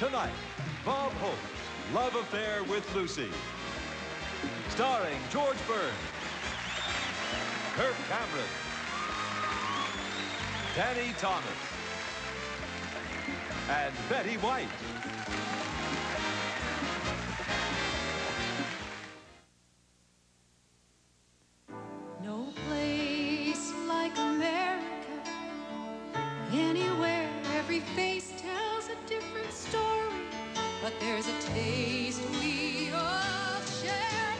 Tonight, Bob Hope's Love Affair with Lucy. Starring George Burns, Kirk Cameron, Danny Thomas, and Betty White. No place like America, anywhere every face tells a different story, but there's a taste we all share.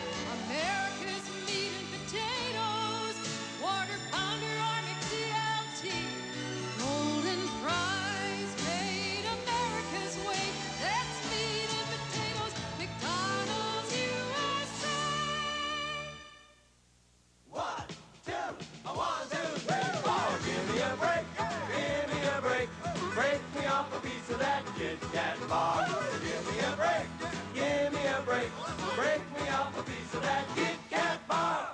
America's meat and potatoes, quarter pounder or McDLT, golden fries made America's way. That's meat and potatoes, McDonald's USA. 1, 2, 1, 2, 3, 4. Give me a break, give me a break. Break me off a piece of that Kit Kat bar. Give me a break, give me a break. Break me off a piece of that Kit Kat bar.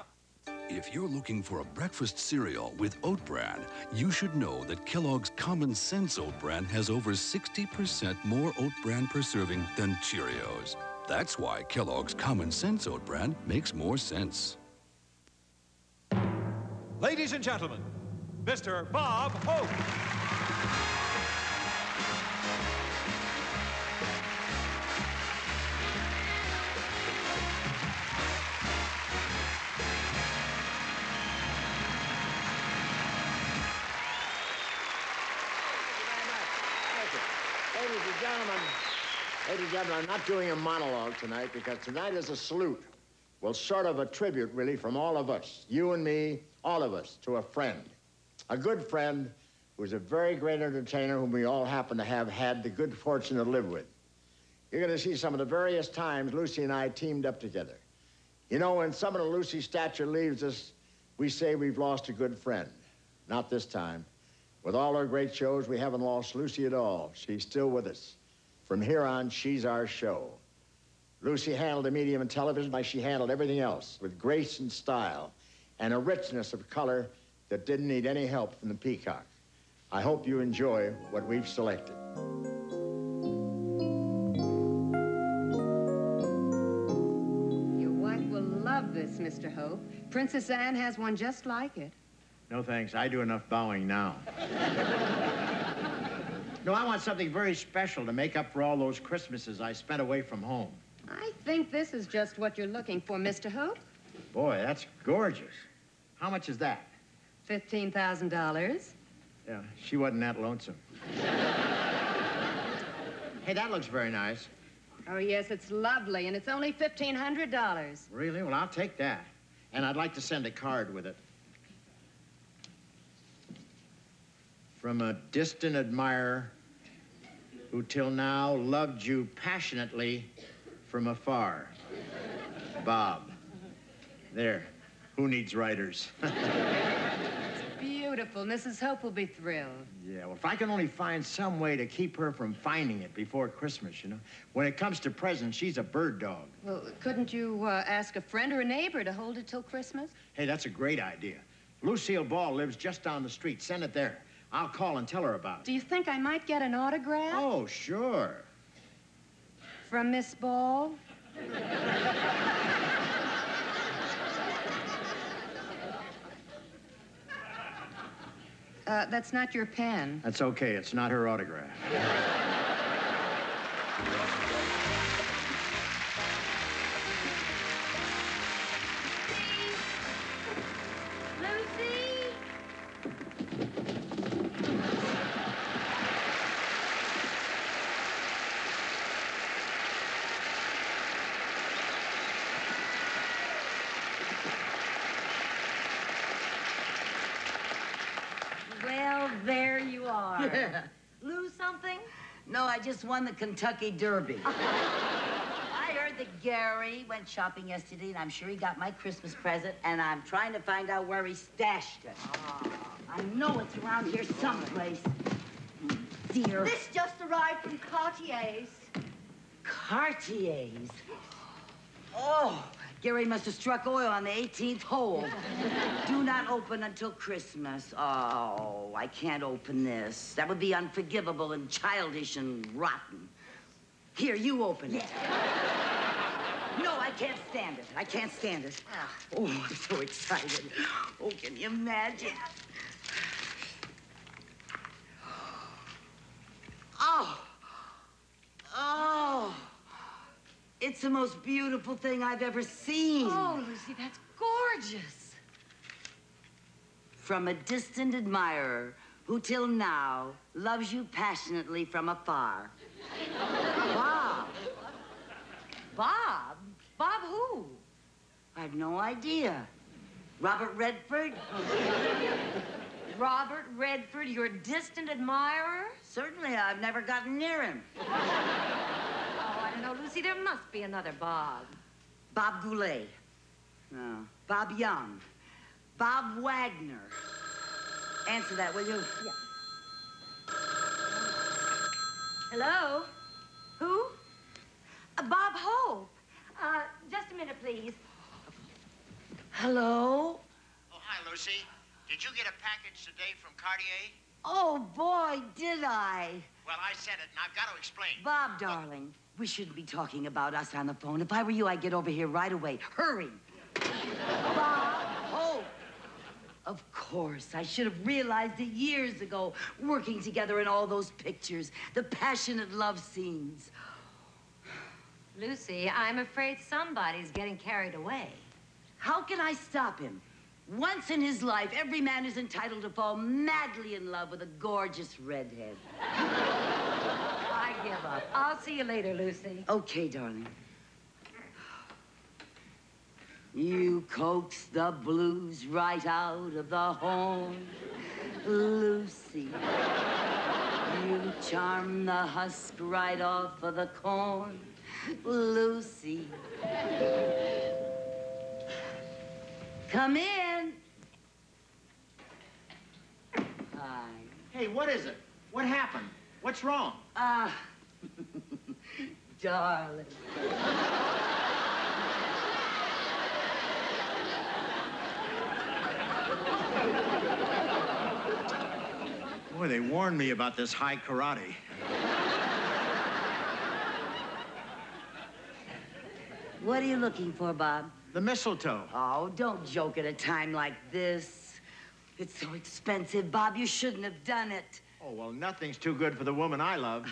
If you're looking for a breakfast cereal with oat bran, you should know that Kellogg's Common Sense Oat Bran has over 60% more oat bran per serving than Cheerios. That's why Kellogg's Common Sense Oat Bran makes more sense. Ladies and gentlemen, Mr. Bob Hope. Ladies and gentlemen, I'm not doing a monologue tonight because tonight is a salute. Well, sort of a tribute, really, from all of us, you and me, all of us, to a friend. A good friend who's a very great entertainer whom we all happen to have had the good fortune to live with. You're going to see some of the various times Lucy and I teamed up together. You know, when someone of Lucy's stature leaves us, we say we've lost a good friend. Not this time. With all her great shows, we haven't lost Lucy at all. She's still with us. From here on, she's our show. Lucy handled the medium and television like she handled everything else, with grace and style, and a richness of color that didn't need any help from the peacock. I hope you enjoy what we've selected. Your wife will love this, Mr. Hope. Princess Anne has one just like it. No, thanks. I do enough bowing now. No, I want something very special to make up for all those Christmases I spent away from home. I think this is just what you're looking for, Mr. Hope. Boy, that's gorgeous. How much is that? $15,000. Yeah, she wasn't that lonesome. Hey, that looks very nice. Oh, yes, it's lovely, and it's only $1,500. Really? Well, I'll take that. And I'd like to send a card with it. From a distant admirer who till now loved you passionately from afar. Bob. There. Who needs writers? It's beautiful. Mrs. Hope will be thrilled. Yeah, well, if I can only find some way to keep her from finding it before Christmas, you know. When it comes to presents, she's a bird dog. Well, couldn't you ask a friend or a neighbor to hold it till Christmas? Hey, that's a great idea. Lucille Ball lives just down the street. Send it there. I'll call and tell her about it. Do you think I might get an autograph? Oh, sure. From Miss Ball? That's not your pen. That's okay. It's not her autograph. I just won the Kentucky Derby. I heard that Gary went shopping yesterday, and I'm sure he got my Christmas present, and I'm trying to find out where he stashed it. Oh, I know it's around here someplace. Dear. This just arrived from Cartier's. Cartier's? Oh, Gary must have struck oil on the 18th hole. Do not open until Christmas. Oh, I can't open this. That would be unforgivable and childish and rotten. Here, you open it. Yeah. No, I can't stand it. I can't stand it. Oh, I'm so excited. Oh, can you imagine? Oh. Oh. It's the most beautiful thing I've ever seen. Oh, Lucy, that's gorgeous. From a distant admirer who till now loves you passionately from afar. Bob. Bob? Bob who? I have no idea. Robert Redford? Robert Redford, your distant admirer? Certainly, I've never gotten near him. Oh, I don't know, Lucy, there must be another Bob. Bob Goulet. No. Bob Young. Bob Wagner. Answer that, will you? Yeah. Hello? Who? Bob Hope. Just a minute, please. Hello? Oh, hi, Lucy. Did you get a package today from Cartier? Oh, boy, did I. Well, I said it, and I've got to explain. Bob, darling, we shouldn't be talking about us on the phone. If I were you, I'd get over here right away. Hurry. Bob Hope. Of course, I should have realized it years ago, working together in all those pictures, the passionate love scenes. Lucy, I'm afraid somebody's getting carried away. How can I stop him? Once in his life, every man is entitled to fall madly in love with a gorgeous redhead. I give up. I'll see you later, Lucy. Okay, darling. You coax the blues right out of the horn, Lucy. You charm the husk right off of the corn, Lucy. Come in. Hi. Hey, what is it? What happened? What's wrong? Darling. Boy, they warned me about this high karate. What are you looking for, Bob? The mistletoe. Oh, don't joke at a time like this. It's so expensive, Bob. You shouldn't have done it. Oh, well, nothing's too good for the woman I love.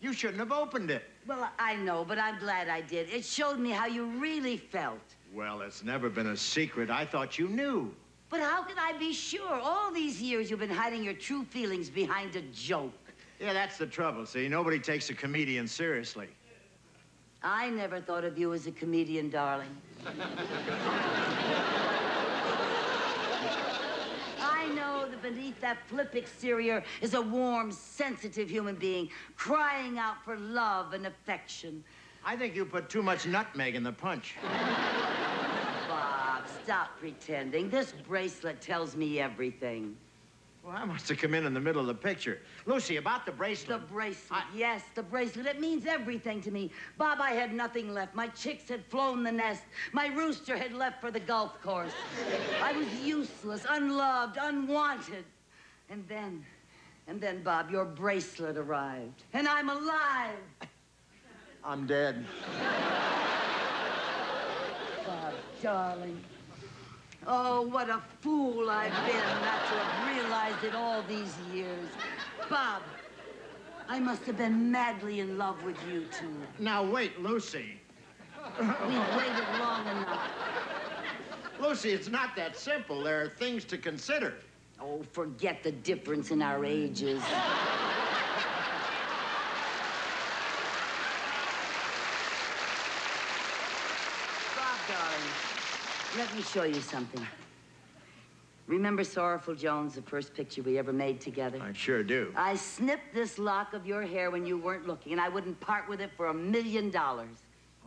You shouldn't have opened it. Well, I know, but I'm glad I did. It showed me how you really felt. Well, it's never been a secret. I thought you knew. But how can I be sure? All these years you've been hiding your true feelings behind a joke. Yeah, that's the trouble, see? Nobody takes a comedian seriously. I never thought of you as a comedian, darling. I know that beneath that flip exterior is a warm, sensitive human being crying out for love and affection. I think you put too much nutmeg in the punch. Bob, stop pretending. This bracelet tells me everything. Well, I must have come in the middle of the picture. Lucy, about the bracelet. The bracelet, yes, the bracelet. It means everything to me. Bob, I had nothing left. My chicks had flown the nest. My rooster had left for the golf course. I was useless, unloved, unwanted. And then, Bob, your bracelet arrived. And I'm alive. I'm dead. Bob, darling. Oh, what a fool I've been not to have realized it all these years. Bob, I must have been madly in love with you two. Now, wait, Lucy. We've waited long enough. Lucy, it's not that simple. There are things to consider. Oh, forget the difference in our ages. Let me show you something. Remember Sorrowful Jones, the first picture we ever made together? I sure do. I snipped this lock of your hair when you weren't looking, and I wouldn't part with it for $1 million. Oh,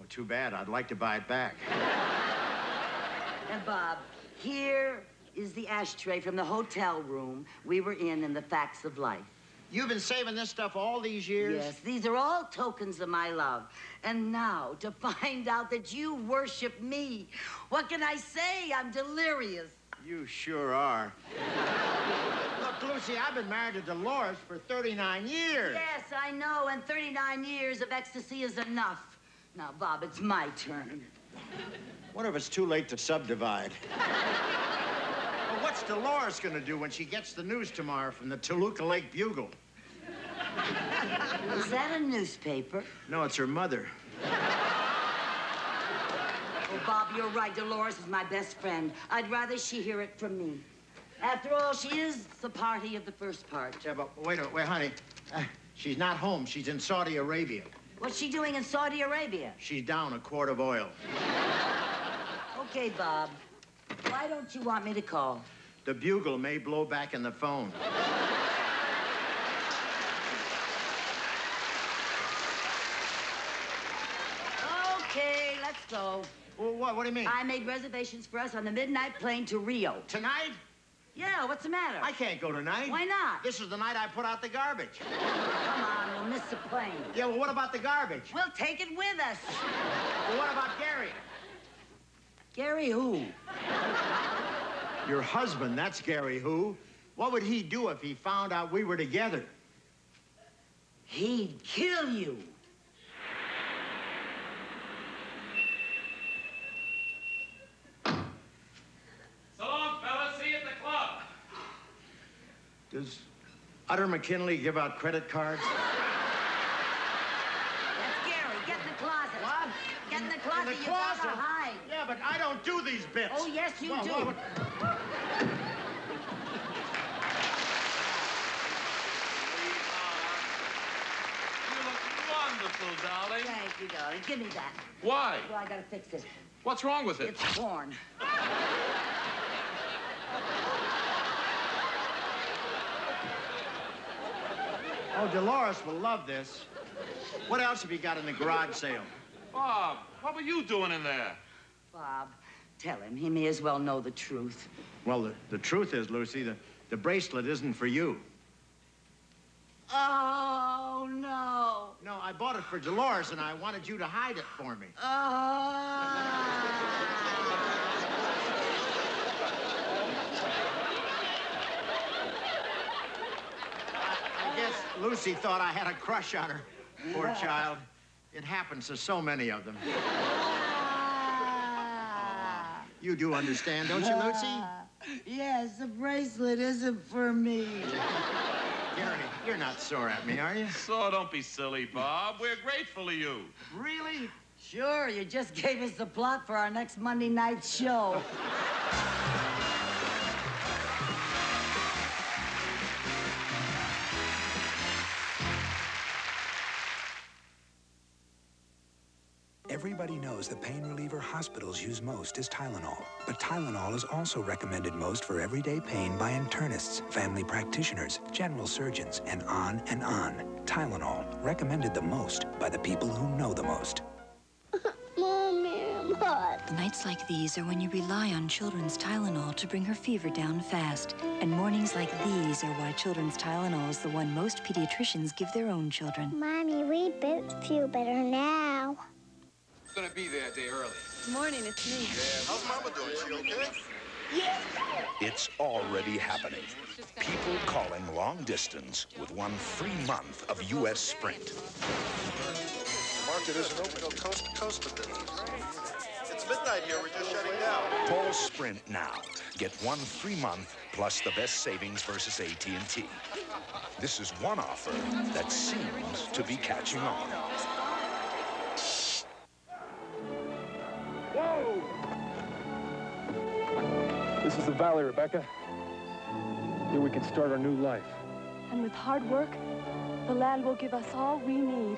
too bad. I'd like to buy it back. And, Bob, here is the ashtray from the hotel room we were in the Facts of Life. You've been saving this stuff all these years? Yes, these are all tokens of my love. And now, to find out that you worship me, what can I say? I'm delirious. You sure are. Look, Lucy, I've been married to Dolores for 39 years. Yes, I know, and 39 years of ecstasy is enough. Now, Bob, it's my turn. What if it's too late to subdivide? Well, what's Dolores gonna do when she gets the news tomorrow from the Toluca Lake Bugle? Is that a newspaper? No, it's her mother. Oh, Bob, you're right. Dolores is my best friend. I'd rather she hear it from me. After all, she is the party of the first part. Yeah, but wait, honey. She's not home. She's in Saudi Arabia. What's she doing in Saudi Arabia? She's down a quart of oil. Okay, Bob. Why don't you want me to call? The bugle may blow back in the phone. Okay, let's go. Well, what do you mean? I made reservations for us on the midnight plane to Rio. Tonight? Yeah, what's the matter? I can't go tonight. Why not? This is the night I put out the garbage. Come on, we'll miss the plane. Yeah, well, what about the garbage? We'll take it with us. Well, what about Gary? Gary who? Your husband, that's Gary who. What would he do if he found out we were together? He'd kill you. Does Utter McKinley give out credit cards? That's Gary. Get in the closet. What? Get in the closet. You gotta hide. Yeah, but I don't do these bits. Oh, yes, you do. Well, you look wonderful, darling. Thank you, darling. Give me that. Why? Well, I gotta fix it. What's wrong with it? It's torn. Oh, Dolores will love this. What else have you got in the garage sale? Bob, what were you doing in there? Bob, tell him. He may as well know the truth. Well, the truth is, Lucy, the bracelet isn't for you. Oh, no. No, I bought it for Dolores, and I wanted you to hide it for me. Oh. Lucy thought I had a crush on her. Poor child. It happens to so many of them. You do understand, don't you, Lucy? Yes, the bracelet isn't for me. Gary, you're not sore at me, are you? So don't be silly, Bob. We're grateful to you. Really? Sure, you just gave us the plot for our next Monday night show. Everybody knows the pain reliever hospitals use most is Tylenol. But Tylenol is also recommended most for everyday pain by internists, family practitioners, general surgeons, and on and on. Tylenol, recommended the most by the people who know the most. Mommy, I'm hot. Nights like these are when you rely on children's Tylenol to bring her fever down fast. And mornings like these are why children's Tylenol is the one most pediatricians give their own children. Mommy, we both feel better now. Gonna be there a day early. Morning, it's me. Yeah, how's Mama doing? She okay? Yes! It's already happening. People calling long distance with 1 free month of U.S. Sprint. The market isn't open till coast to coast a bit. It's midnight here, we're just shutting down. Call Sprint now. Get 1 free month plus the best savings versus AT&T. This is one offer that seems to be catching on. This is the valley, Rebecca. Here we can start our new life. And with hard work, the land will give us all we need.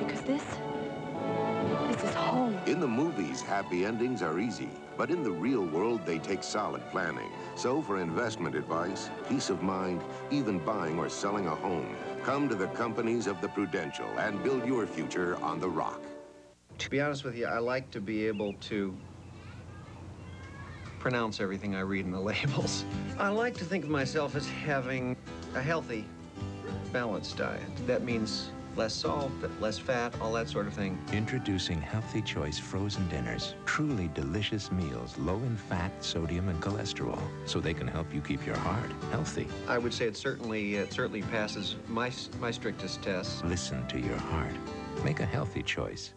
Because this is home. In the movies, happy endings are easy. But in the real world, they take solid planning. So for investment advice, peace of mind, even buying or selling a home, come to the companies of the Prudential and build your future on the rock. To be honest with you, I like to be able to pronounce everything I read in the labels. I like to think of myself as having a healthy, balanced diet. That means less salt, less fat, all that sort of thing. Introducing Healthy Choice Frozen Dinners. Truly delicious meals, low in fat, sodium, and cholesterol, so they can help you keep your heart healthy. I would say it certainly passes my strictest tests. Listen to your heart. Make a healthy choice.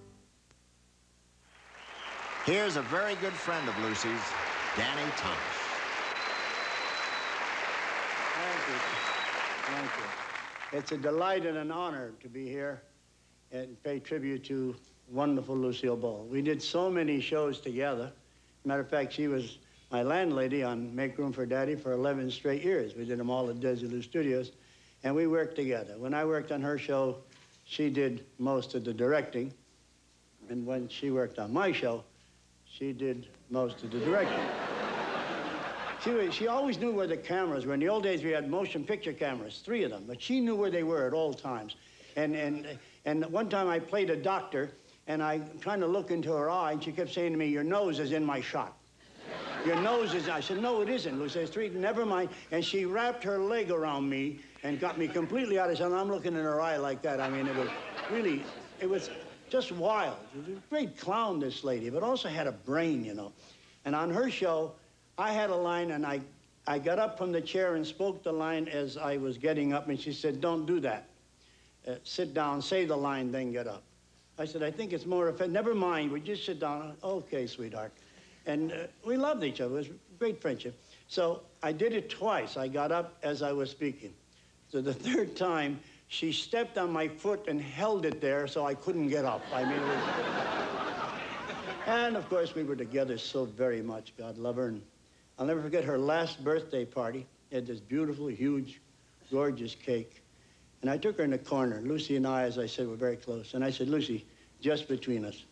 Here's a very good friend of Lucy's, Danny Thomas. Thank you. Thank you. It's a delight and an honor to be here and pay tribute to wonderful Lucille Ball. We did so many shows together. Matter of fact, she was my landlady on Make Room for Daddy for 11 straight years. We did them all at Desilu Studios, and we worked together. When I worked on her show, she did most of the directing. And when she worked on my show, she did most of the directing. She always knew where the cameras were. In the old days, we had motion picture cameras, 3 of them, but she knew where they were at all times. And one time I played a doctor, and I'm trying to look into her eye, and she kept saying to me, your nose is in my shot. Your nose is... I said, no, it isn't, Lucy. It's 3, never mind. And she wrapped her leg around me and got me completely out of sight. I'm looking in her eye like that. I mean, it was really... It was just wild. She was a great clown, this lady, but also had a brain, you know. And on her show, I had a line, and I got up from the chair and spoke the line as I was getting up, and she said, don't do that. Sit down, say the line, then get up. I said, I think it's more effective. Never mind, would you sit down? Okay, sweetheart. And we loved each other. It was great friendship. So I did it twice. I got up as I was speaking. So the third time, she stepped on my foot and held it there so I couldn't get up. I mean, it was... And, of course, we were together so very much. God love her. And I'll never forget her last birthday party. They had this beautiful, huge, gorgeous cake. And I took her in the corner. Lucy and I, as I said, were very close. And I said, Lucy, just between us,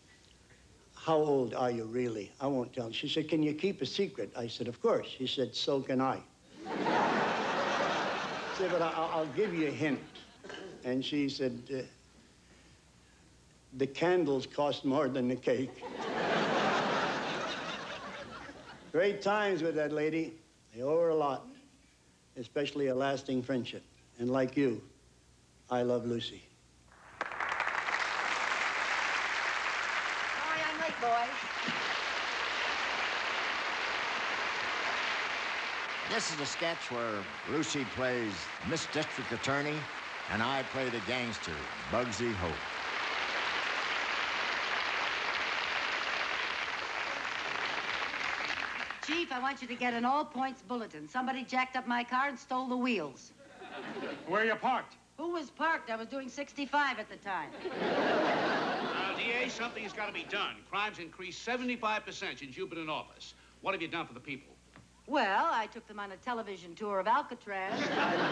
how old are you really? I won't tell. She said, can you keep a secret? I said, of course. She said, so can I. She said, but I'll give you a hint. And she said, the candles cost more than the cake. Great times with that lady. I owe her a lot, especially a lasting friendship. And like you, I love Lucy. Boy. This is a sketch where Lucy plays Miss District Attorney and I play the gangster, Bugsy Hope. Chief, I want you to get an all-points bulletin. Somebody jacked up my car and stole the wheels. Where are you parked? Who was parked? I was doing 65 at the time. DA, something's got to be done. Crimes increased 75% since you've been in office. What have you done for the people? Well, I took them on a television tour of Alcatraz.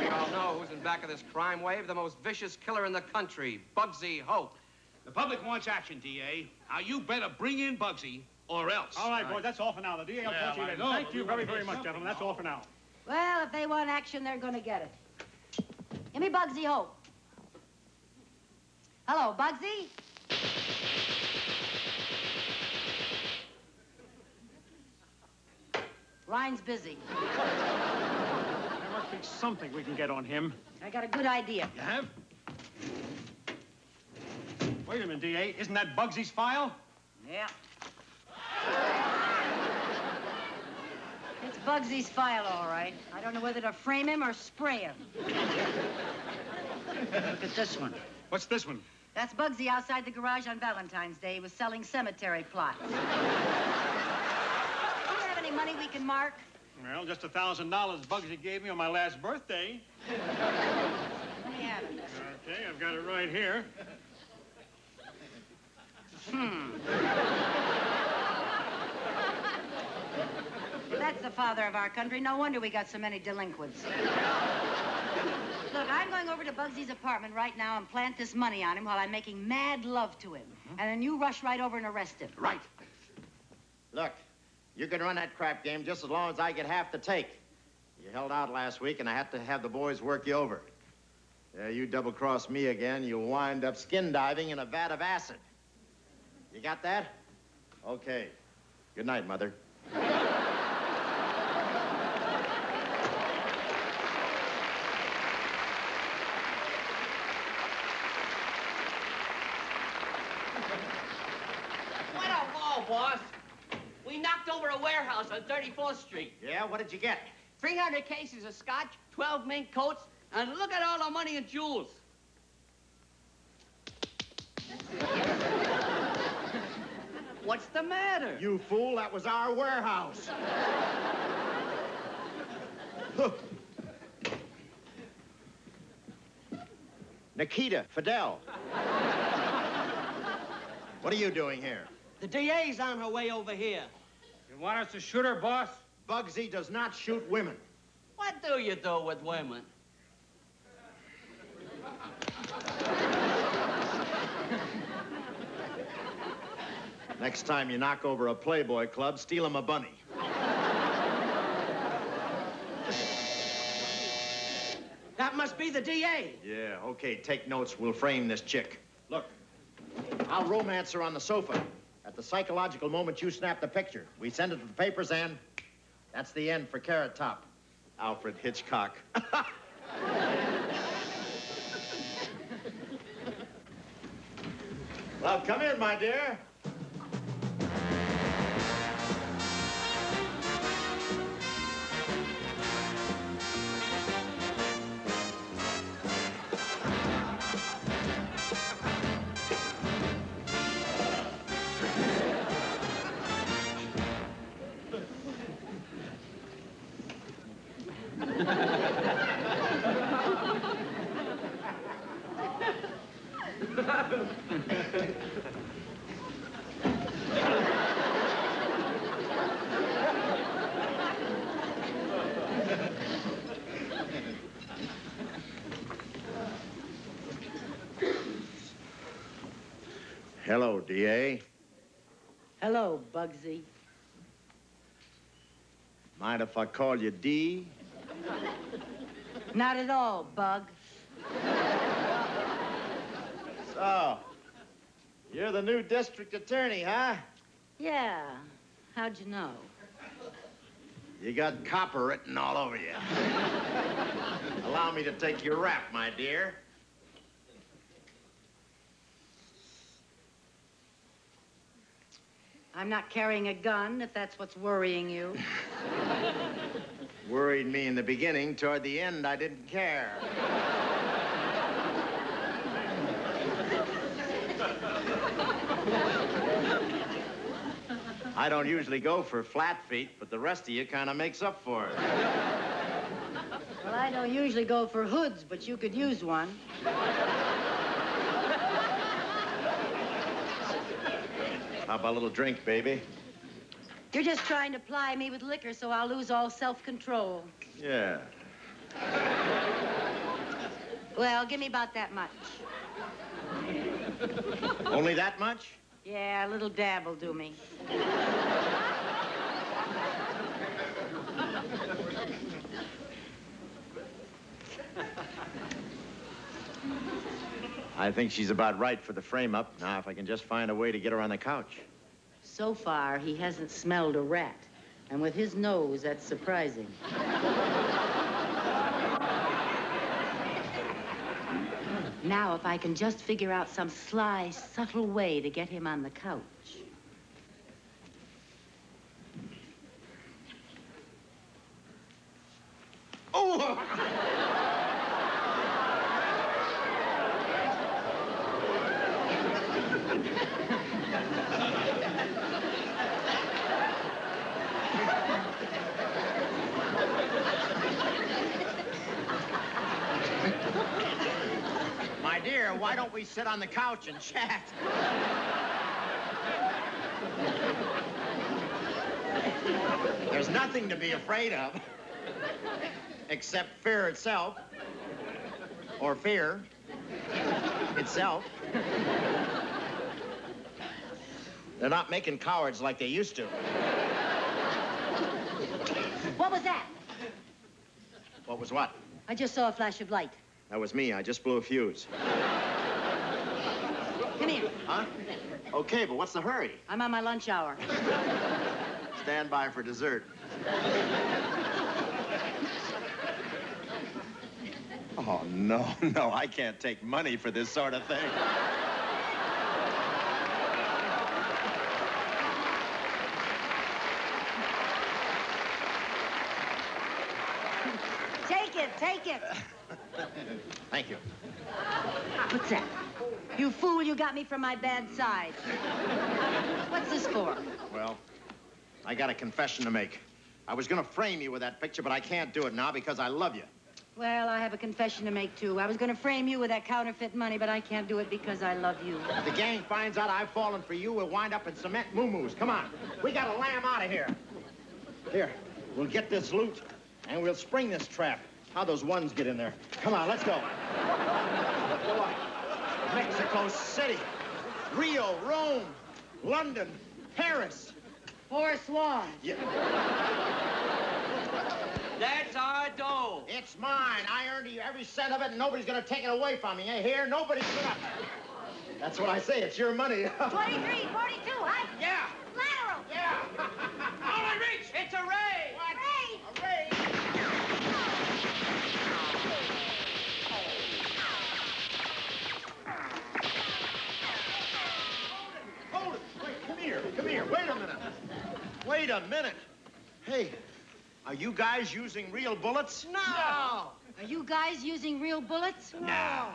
We all know who's in back of this crime wave, the most vicious killer in the country, Bugsy Hope. The public wants action, DA. Now, you better bring in Bugsy or else. All right, boys, that's all for now. The DA will catch you later. Thank you very, very much, gentlemen. That's all for now. Well, if they want action, they're going to get it. Give me Bugsy Hope. Hello, Bugsy? Ryan's busy. There must be something we can get on him. I got a good idea. You have? Wait a minute, DA. Isn't that Bugsy's file? Yeah. It's Bugsy's file, all right. I don't know whether to frame him or spray him. Look at this one. What's this one? That's Bugsy outside the garage on Valentine's Day. He was selling cemetery plots. Do you have any money we can mark? Well, just $1,000 Bugsy gave me on my last birthday. Let me have it. Okay, I've got it right here. If that's the father of our country, no wonder we got so many delinquents. Look, I'm going over to Bugsy's apartment right now and plant this money on him while I'm making mad love to him. Mm-hmm. And then you rush right over and arrest him. Right. Look, you can run that crap game just as long as I get half the take. You held out last week, and I had to have the boys work you over. You double-cross me again, you'll wind up skin diving in a vat of acid. You got that? Okay. Good night, Mother. boss. We knocked over a warehouse on 34th Street. Yeah, what did you get? 300 cases of scotch, 12 mink coats, and look at all the money and jewels. What's the matter? You fool, that was our warehouse. Look. Nikita, Fidel. What are you doing here? The DA's on her way over here. You want us to shoot her, boss? Bugsy does not shoot women. What do you do with women? Next time you knock over a Playboy club, steal him a bunny. That must be the DA. Yeah, okay, take notes. We'll frame this chick. Look, I'll romance her on the sofa. At the psychological moment, you snap the picture. We send it to the papers, and that's the end for Carrot Top. Alfred Hitchcock. Well, come in, my dear. Hello, DA. Hello, Bugsy. Mind if I call you D? Not at all, Bug. So, you're the new district attorney, huh? Yeah. How'd you know? You got copper written all over you. Allow me to take your rap, my dear. I'm not carrying a gun, if that's what's worrying you. Worried me in the beginning. Toward the end, I didn't care. I don't usually go for flat feet, but the rest of you kind of makes up for it. Well, I don't usually go for hoods, but you could use one. How about a little drink, baby? You're just trying to ply me with liquor so I'll lose all self-control. Yeah. Well, give me about that much. Only that much? Yeah, a little dab will do me. I think she's about right for the frame-up. Now, if I can just find a way to get her on the couch. So far, he hasn't smelled a rat. And with his nose, that's surprising. Now, if I can just figure out some sly, subtle way to get him on the couch. Oh! My dear, why don't we sit on the couch and chat? There's nothing to be afraid of, except fear itself, or fear itself. They're not making cowards like they used to. What was that? What was what? I just saw a flash of light. That was me. I just blew a fuse. Come here. Huh? Okay, but what's the hurry? I'm on my lunch hour. Stand by for dessert. Oh, no, I can't take money for this sort of thing. Take it, take it. Thank you. What's that? You fool, you got me from my bad side. What's this for? Well, I got a confession to make. I was gonna frame you with that picture, but I can't do it now because I love you. Well, I have a confession to make, too. I was gonna frame you with that counterfeit money, but I can't do it because I love you. If the gang finds out I've fallen for you, we'll wind up in cement moo-moos. Come on, we gotta lam out of here. Here, we'll get this loot, and we'll spring this trap. How those ones get in there. Come on, let's go. Mexico City, Rio, Rome, London, Paris. Or Swan. Yeah. That's our dough. It's mine. I earned you every cent of it, and nobody's going to take it away from me. You hear? Nobody's going to. That's what I say. It's your money. 23, 42, huh? Yeah. Lateral. Yeah. All I reach. It's a ray. What? Ray. A ray. Hold it. Wait, come here. Come here. Wait a minute. Wait a minute. Hey. Are you guys using real bullets? No. No. Are you guys using real bullets? No.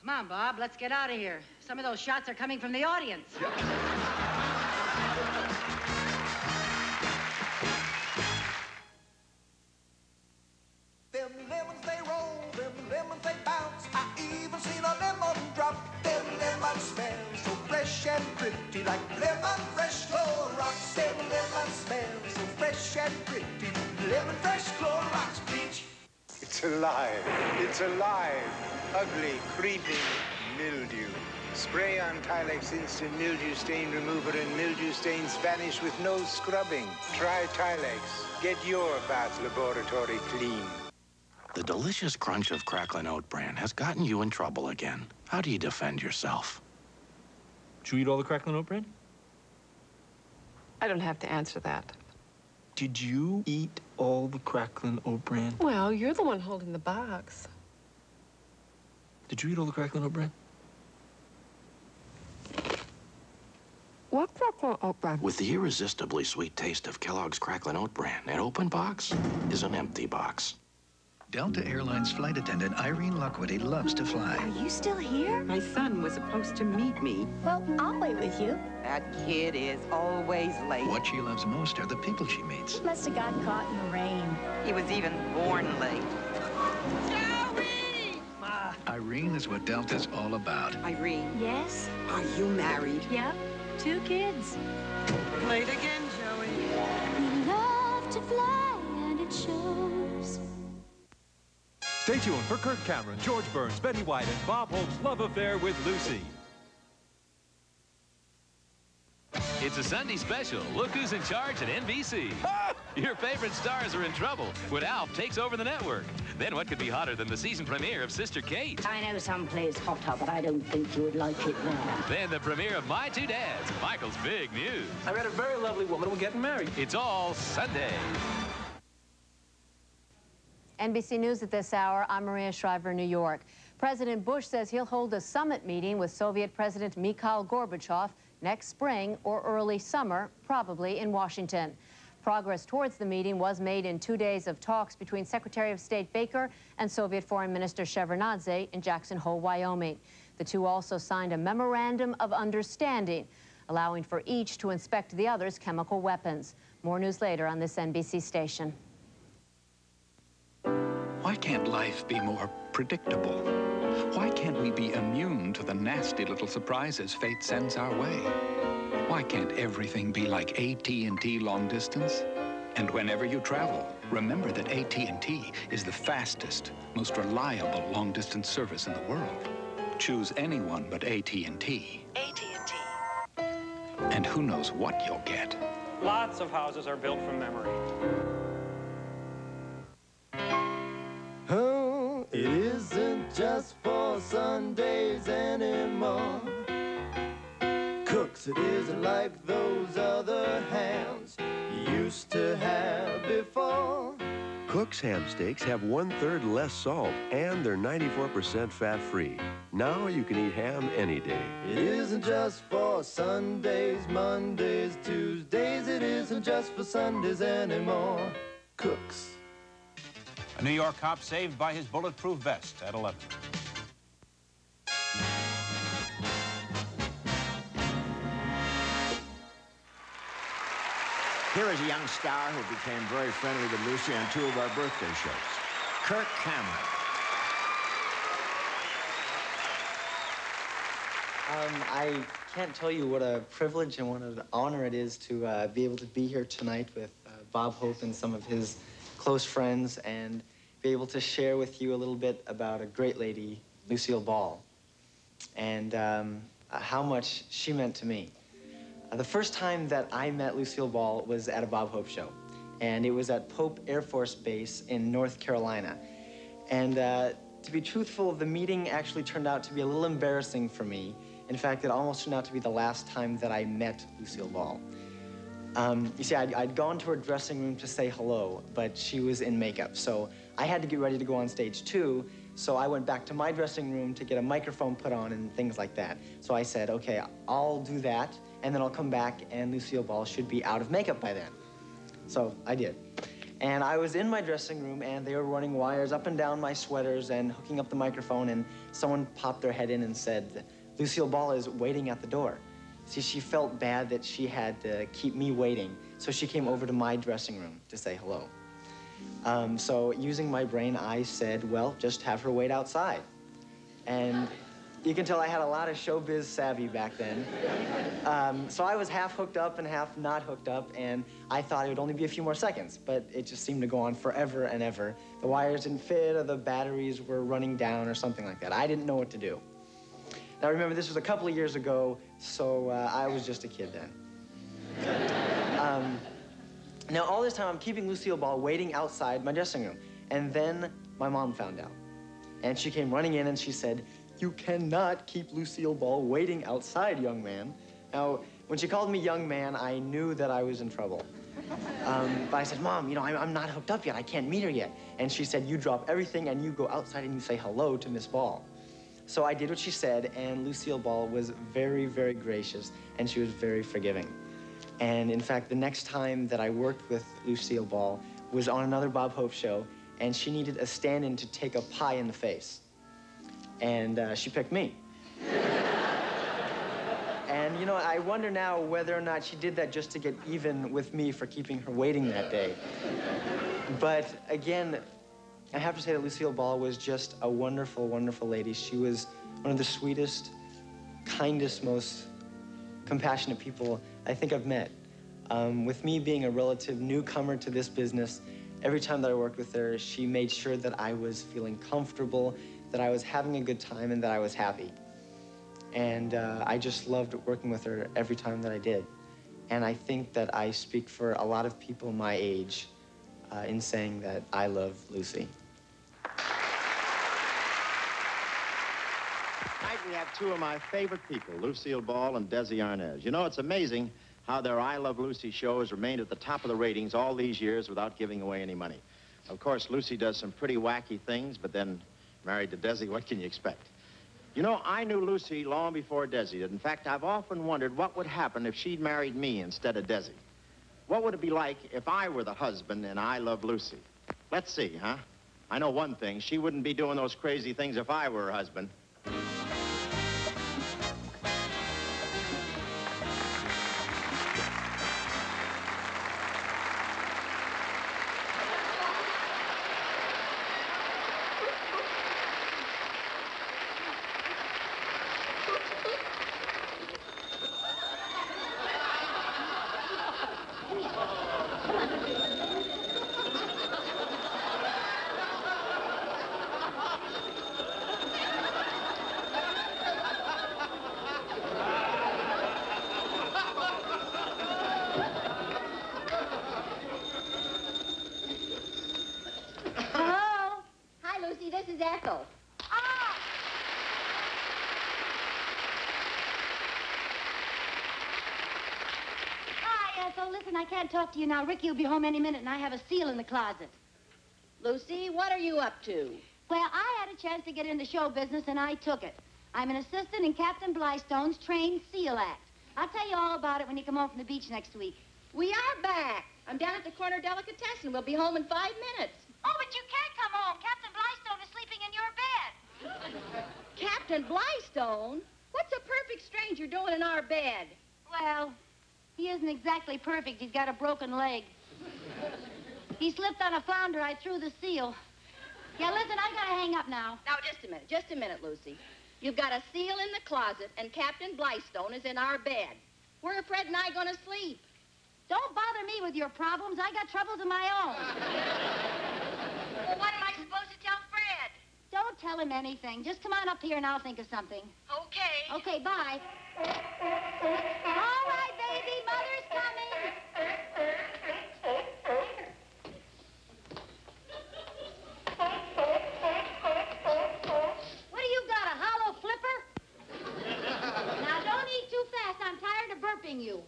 Come on, Bob. Let's get out of here. Some of those shots are coming from the audience. Them lemons, they roll. Them lemons, they bounce. I even seen a lemon drop. Them lemons smell so fresh and pretty, like lemon fresh floor rocks. Them lemons smell so fresh and pretty. Lemon fresh Clorox, bitch. It's alive. It's alive. Ugly, creeping mildew. Spray on Tilex Instant Mildew Stain Remover and mildew stains vanish with no scrubbing. Try Tilex. Get your bath laboratory clean. The delicious crunch of Cracklin' Oat Bran has gotten you in trouble again. How do you defend yourself? Did you eat all the Cracklin' Oat Bran? I don't have to answer that. Did you eat all the Cracklin' Oat Bran? Well, you're the one holding the box. Did you eat all the Cracklin' Oat Bran? What Cracklin' Oat Bran? With the irresistibly sweet taste of Kellogg's Cracklin' Oat Bran, an open box is an empty box. Delta Airlines flight attendant Irene Luckwitty loves to fly. Are you still here? My son was supposed to meet me. Well, I'll wait with you. That kid is always late. What she loves most are the people she meets. He must have gotten caught in the rain. He was even born late. Irene! Ma. Irene is what Delta's all about. Irene. Yes? Are you married? Yep. 2 kids. Play it again, Joey. We love to fly, and it shows. Stay tuned for Kirk Cameron, George Burns, Betty White, and Bob Hope's love affair with Lucy. It's a Sunday special. Look who's in charge at NBC. Your favorite stars are in trouble when Alf takes over the network. Then what could be hotter than the season premiere of Sister Kate? I know someplace hotter, but I don't think you would like it there. Then the premiere of My Two Dads, Michael's big news. I met a very lovely woman. We're getting married. It's all Sunday. NBC News at this hour, I'm Maria Shriver, New York. President Bush says he'll hold a summit meeting with Soviet President Mikhail Gorbachev next spring or early summer, probably in Washington. Progress towards the meeting was made in 2 days of talks between Secretary of State Baker and Soviet Foreign Minister Shevardnadze in Jackson Hole, Wyoming. The two also signed a memorandum of understanding, allowing for each to inspect the other's chemical weapons. More news later on this NBC station. Why can't life be more predictable? Why can't we be immune to the nasty little surprises fate sends our way? Why can't everything be like AT&T long distance? And whenever you travel, remember that AT&T is the fastest, most reliable long-distance service in the world. Choose anyone but AT&T. AT&T. And who knows what you'll get. Lots of houses are built from memory. Oh, it isn't just for Sundays anymore. Cooks, it isn't like those other hams you used to have before. Cook's ham steaks have 1/3 less salt and they're 94% fat-free. Now you can eat ham any day. It isn't just for Sundays, Mondays, Tuesdays. It isn't just for Sundays anymore. Cook's. A New York cop saved by his bulletproof vest at 11. Here is a young star who became very friendly with Lucy on two of our birthday shows, Kirk Cameron. I can't tell you what a privilege and what an honor it is to be able to be here tonight with Bob Hope and some of his close friends and be able to share with you a little bit about a great lady, Lucille Ball, and how much she meant to me. The first time that I met Lucille Ball was at a Bob Hope show, and it was at Pope Air Force Base in North Carolina. And to be truthful, the meeting actually turned out to be a little embarrassing for me. In fact, it almost turned out to be the last time that I met Lucille Ball. You see, I'd gone to her dressing room to say hello, but she was in makeup, so I had to get ready to go on stage too. So I went back to my dressing room to get a microphone put on and things like that. So I said, okay, I'll do that, and then I'll come back, and Lucille Ball should be out of makeup by then. So I did. And I was in my dressing room, and they were running wires up and down my sweaters and hooking up the microphone, and someone popped their head in and said, Lucille Ball is waiting at the door. See, she felt bad that she had to keep me waiting, so she came over to my dressing room to say hello. So using my brain, I said, well, just have her wait outside. And you can tell I had a lot of showbiz savvy back then. So I was half hooked up and half not hooked up, and I thought it would only be a few more seconds, but it just seemed to go on forever and ever. The wires didn't fit, or the batteries were running down, or something like that. I didn't know what to do. Now, remember, this was a couple of years ago, so I was just a kid then. Now, all this time, I'm keeping Lucille Ball waiting outside my dressing room. And then my mom found out. And she came running in, and she said, you cannot keep Lucille Ball waiting outside, young man. Now, when she called me young man, I knew that I was in trouble. But I said, Mom, you know, I'm not hooked up yet. I can't meet her yet. And she said, you drop everything, and you go outside, and you say hello to Miss Ball. So I did what she said, and Lucille Ball was very, very gracious, and she was very forgiving. And in fact, the next time that I worked with Lucille Ball was on another Bob Hope show, and she needed a stand-in to take a pie in the face. And she picked me. And, you know, I wonder now whether or not she did that just to get even with me for keeping her waiting that day. But again, I have to say that Lucille Ball was just a wonderful, wonderful lady. She was one of the sweetest, kindest, most compassionate people I think I've met. With me being a relative newcomer to this business, every time that I worked with her, she made sure that I was feeling comfortable, that I was having a good time, and that I was happy. And I just loved working with her every time that I did. And I think that I speak for a lot of people my age in saying that I love Lucy. Tonight we have two of my favorite people, Lucille Ball and Desi Arnaz. You know, it's amazing how their I Love Lucy show has remained at the top of the ratings all these years without giving away any money. Of course, Lucy does some pretty wacky things, but then married to Desi, what can you expect? You know, I knew Lucy long before Desi did. In fact, I've often wondered what would happen if she'd married me instead of Desi. What would it be like if I were the husband in I Love Lucy? Let's see, huh? I know one thing. She wouldn't be doing those crazy things if I were her husband. I can't talk to you now. Ricky will be home any minute, and I have a seal in the closet. Lucy, what are you up to? Well, I had a chance to get into show business, and I took it. I'm an assistant in Captain Blystone's trained seal act. I'll tell you all about it when you come home from the beach next week. We are back. I'm down at the corner delicatessen. We'll be home in 5 minutes. Oh, but you can't come Captain Blystone? What's a perfect stranger doing in our bed? Well, he isn't exactly perfect. He's got a broken leg. He slipped on a flounder. I threw the seal. Yeah, listen, I gotta hang up now. Now, just a minute, Lucy. You've got a seal in the closet, and Captain Blystone is in our bed. Where are Fred and I gonna sleep? Don't bother me with your problems. I got troubles of my own. Well, what am I supposed to tell Fred? Don't tell him anything. Just come on up here, and I'll think of something. Okay. Okay, bye. All right, baby. Mother's coming. What do you got, a hollow flipper? Now, don't eat too fast. I'm tired of burping you.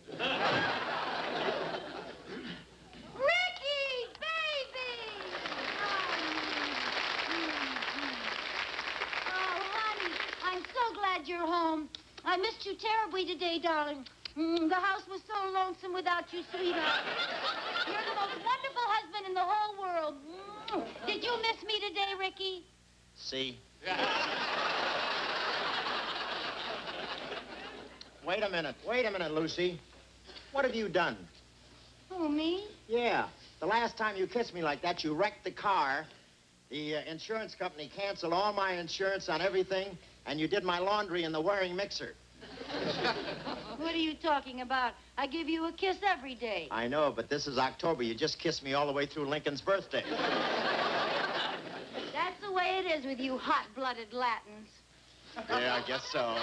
You're home. I missed you terribly today, darling. The house was so lonesome without you, sweetheart. You're the most wonderful husband in the whole world. Did you miss me today, Ricky? See. Wait a minute, Lucy. What have you done? Oh, me? Yeah. The last time you kissed me like that, you wrecked the car. The insurance company canceled all my insurance on everything, and you did my laundry in the Waring mixer. What are you talking about? I give you a kiss every day. I know, but this is October. You just kissed me all the way through Lincoln's birthday. That's the way it is with you hot-blooded Latins. Yeah, I guess so.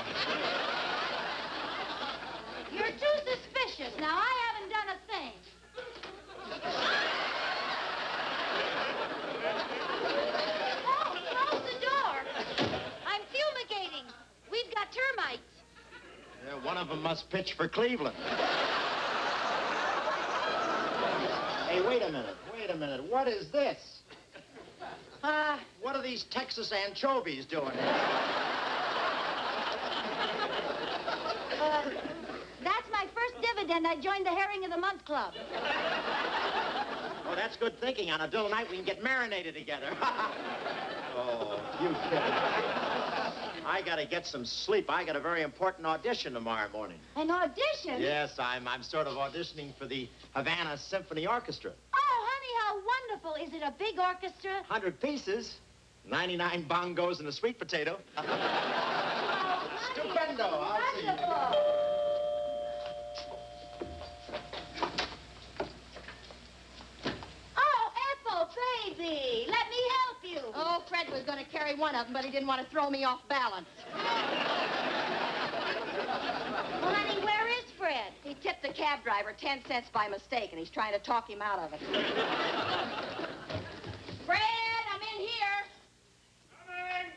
You're too suspicious. Now, I haven't done a thing. Termites. Yeah, one of them must pitch for Cleveland. Hey, wait a minute. What is this? What are these Texas anchovies doing here? That's my first dividend. I joined the Herring of the Month Club. Oh, that's good thinking. On a dull night, we can get marinated together. Oh, you kidding. I gotta get some sleep. I got a very important audition tomorrow morning. An audition? Yes, I'm sort of auditioning for the Havana Symphony Orchestra. Oh, honey, how wonderful. Is it a big orchestra? 100 pieces, 99 bongos and a sweet potato. Oh, honey, stupendo. I'll see you. Oh, Ethel, baby, let me help. Oh, Fred was going to carry one of them, but he didn't want to throw me off balance. Well, honey, where is Fred? He tipped the cab driver 10 cents by mistake, and he's trying to talk him out of it. Fred, I'm in here. Coming.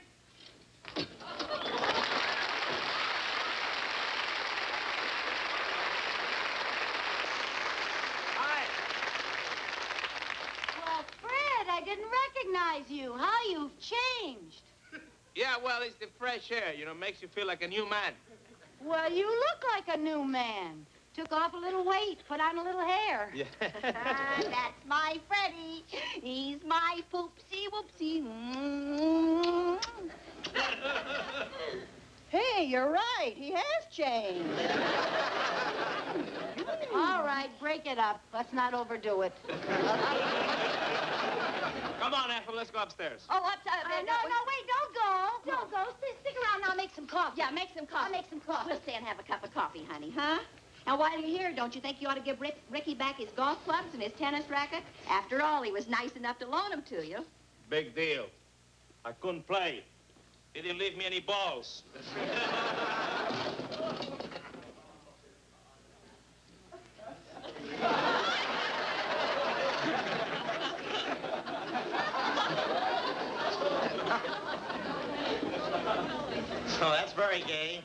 I didn't recognize you. How you've changed. Yeah, well, it's the fresh air. You know, makes you feel like a new man. Well, you look like a new man. Took off a little weight, put on a little hair. Yeah. That's my Freddy. He's my poopsie whoopsie. Mm-hmm. Hey, you're right. He has changed. All right, break it up. Let's not overdo it. Come on, Ethel, let's go upstairs. Oh, upstairs. No, wait, don't go. Don't go. Stick around and I'll make some coffee. Yeah, make some coffee. I'll make some coffee. We'll stay and have a cup of coffee, honey, huh? Now, while you're here, don't you think you ought to give Ricky back his golf clubs and his tennis racket? After all, he was nice enough to loan them to you. Big deal. I couldn't play. He didn't leave me any balls. Oh, that's very gay.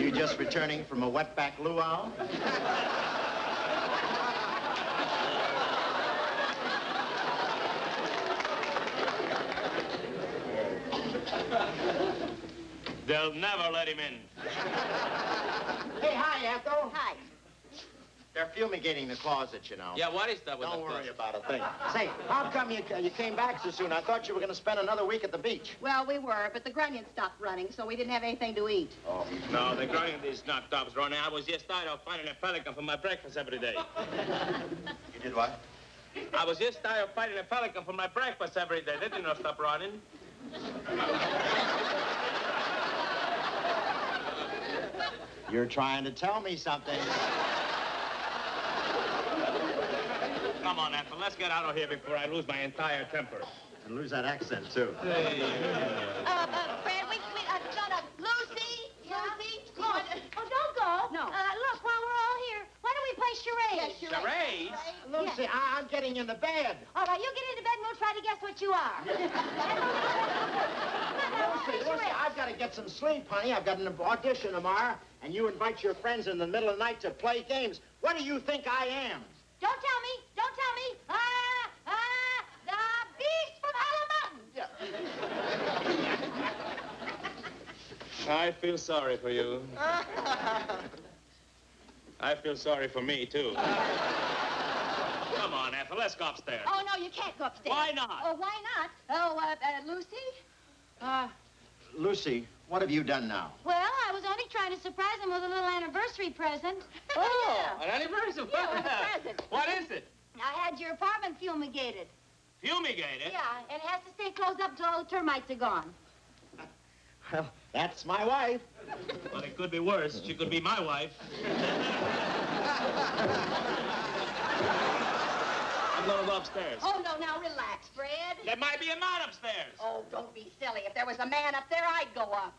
You just returning from a wetback luau? They'll never let him in. Hey, hi, Ethel. Hi. They're fumigating the closet, you know. Yeah, what is that with the thing? Don't worry about a thing. Say, how come you came back so soon? I thought you were going to spend another week at the beach. Well, we were, but the grunion stopped running, so we didn't have anything to eat. Oh, no, the grunion is not stopped running. I was just tired of finding a pelican for my breakfast every day. You did what? I was just tired of finding a pelican for my breakfast every day. They did not stop running. You're trying to tell me something. Come on, Ethel, let's get out of here before I lose my entire temper. And lose that accent, too. Hey. Fred, shut up. Lucy? Yeah? Lucy? Come on. Oh, don't go. No. Look, while we're all here, why don't we play charades? Yes, charades? Lucy, yes. I'm getting in the bed. All right, you get into bed and we'll try to guess what you are. Lucy, I've got to get some sleep, honey. I've got an audition tomorrow, and you invite your friends in the middle of the night to play games. What do you think I am? Don't tell me. Don't tell me. The beast from Hollow Mountain. Yeah. I feel sorry for you. I feel sorry for me, too. Come on, Ethel, let's go upstairs. Oh, no, you can't go upstairs. Why not? Oh, why not? Oh, Lucy? Lucy, what have you done now? Well, I was only trying to surprise him with a little anniversary present. Oh, yeah. An anniversary present? Yeah, a present. What is it? I had your apartment fumigated. Fumigated? Yeah, and it has to stay closed up till all the termites are gone. Well, that's my wife. Well, it could be worse. She could be my wife. I'm going to go upstairs. Oh, no, now relax, Fred. There might be a man upstairs. Oh, don't be silly. If there was a man up there, I'd go up.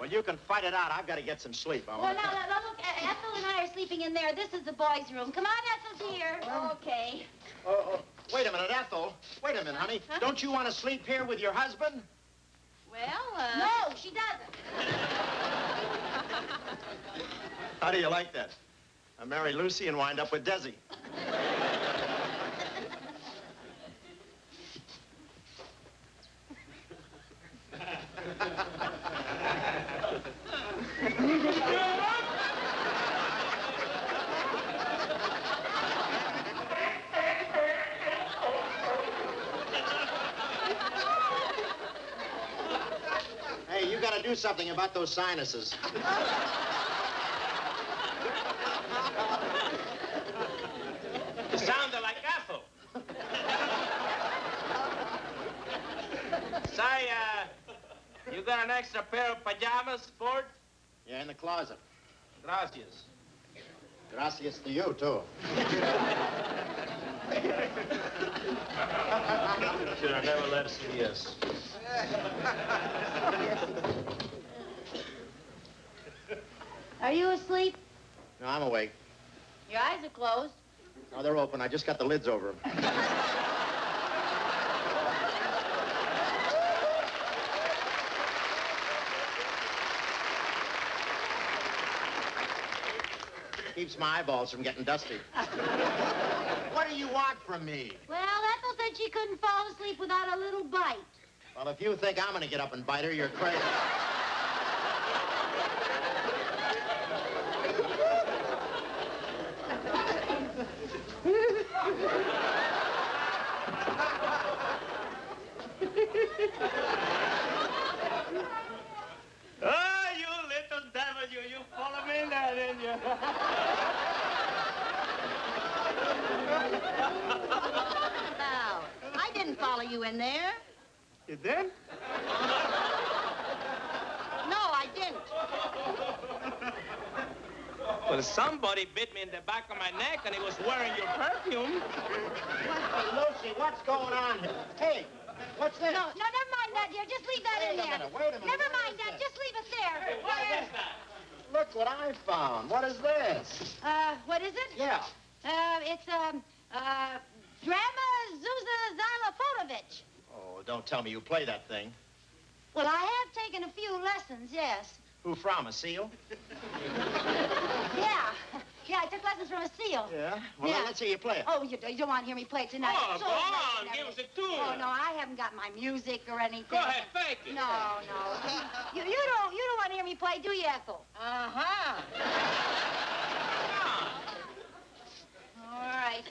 Well, you can fight it out. I've got to get some sleep. Well, now, look, Ethel and I are sleeping in there. This is the boys' room. Come on, Ethel, dear. Okay. Oh, wait a minute, Ethel. Wait a minute, honey. Huh? Don't you want to sleep here with your husband? Well, No, she doesn't. How do you like that? I marry Lucy and wind up with Desi. Hey, you gotta do something about those sinuses. You sounded like Ethel. Say, you got an extra pair of pajamas, Ford? Yeah, in the closet. Gracias. Gracias to you, too. Should I never let us see us? Are you asleep? No, I'm awake. Your eyes are closed. No, they're open. I just got the lids over them. Keeps my eyeballs from getting dusty. What do you want from me? Well, Ethel said she couldn't fall asleep without a little bite. Well, if you think I'm going to get up and bite her, you're crazy. Oh, you little devil, you follow me in there, didn't you? Now, I didn't follow you in there. You did? No, I didn't. Well, somebody bit me in the back of my neck, and he was wearing your perfume. Lucy, what's going on here? Hey, what's this? No, never mind that, dear. Just leave that in there. Wait a minute. Never mind that. Just leave it there. Hey, what is that? Look what I found. What is this? What is it? Yeah. It's, Drama Zuza Xylofonovich. Oh, don't tell me you play that thing. Well, I have taken a few lessons, yes. Who from, a seal? Yeah. Yeah, I took lessons from a seal. Yeah? Well, yeah. Now, let's hear you play it. Oh, you don't want to hear me play it tonight. Oh, so go on. Give us a tune. Oh, no, I haven't got my music or anything. Go ahead, fake it. No. You don't want to hear me play, do you, Ethel? Uh-huh. All right.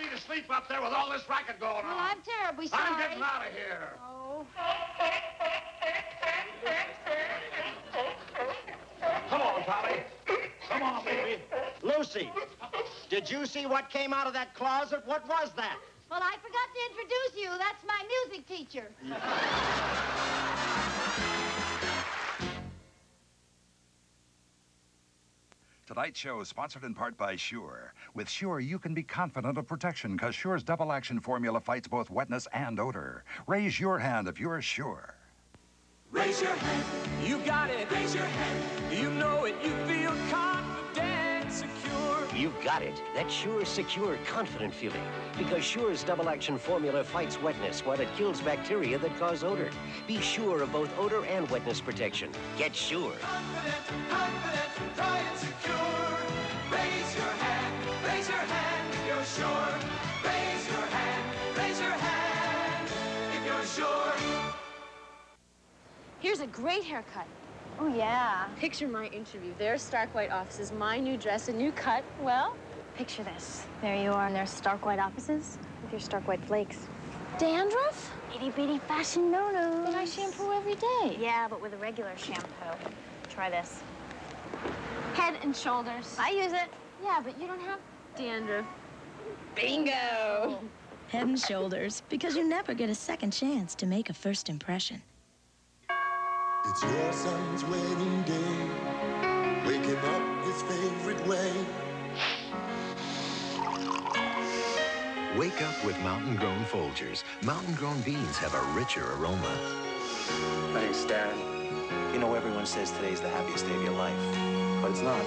Me to sleep up there with all this racket going on. Well, I'm terribly sorry. I'm getting out of here. Oh. Come on, Polly. Come on, baby. Lucy, did you see what came out of that closet? What was that? Well, I forgot to introduce you. That's my music teacher. Tonight's show is sponsored in part by Sure. With Sure, you can be confident of protection because Sure's double-action formula fights both wetness and odor. Raise your hand if you're Sure. Raise your hand. You got it. Raise your hand. You know it. You feel confident, secure. You got it. That Sure, secure, confident feeling. Because Sure's double-action formula fights wetness while it kills bacteria that cause odor. Be sure of both odor and wetness protection. Get Sure. Confident, confident, try and secure. Raise your hand if you're sure. Raise your hand if you're sure. Here's a great haircut. Oh, yeah. Picture my interview. There's Starkwhite offices, my new dress, a new cut. Well, picture this. There you are in their Starkwhite offices with your Starkwhite flakes. Dandruff? Itty-bitty fashion no-no. But I shampoo every day. Yeah, but with a regular shampoo. Try this. Head and Shoulders. I use it. Yeah, but you don't have... dandruff. Bingo! Head and Shoulders, because you never get a second chance to make a first impression. It's your son's wedding day. Wake him up his favorite way. Wake up with mountain-grown Folgers. Mountain-grown beans have a richer aroma. Thanks, Dad. You know, everyone says today's the happiest day of your life, but it's not.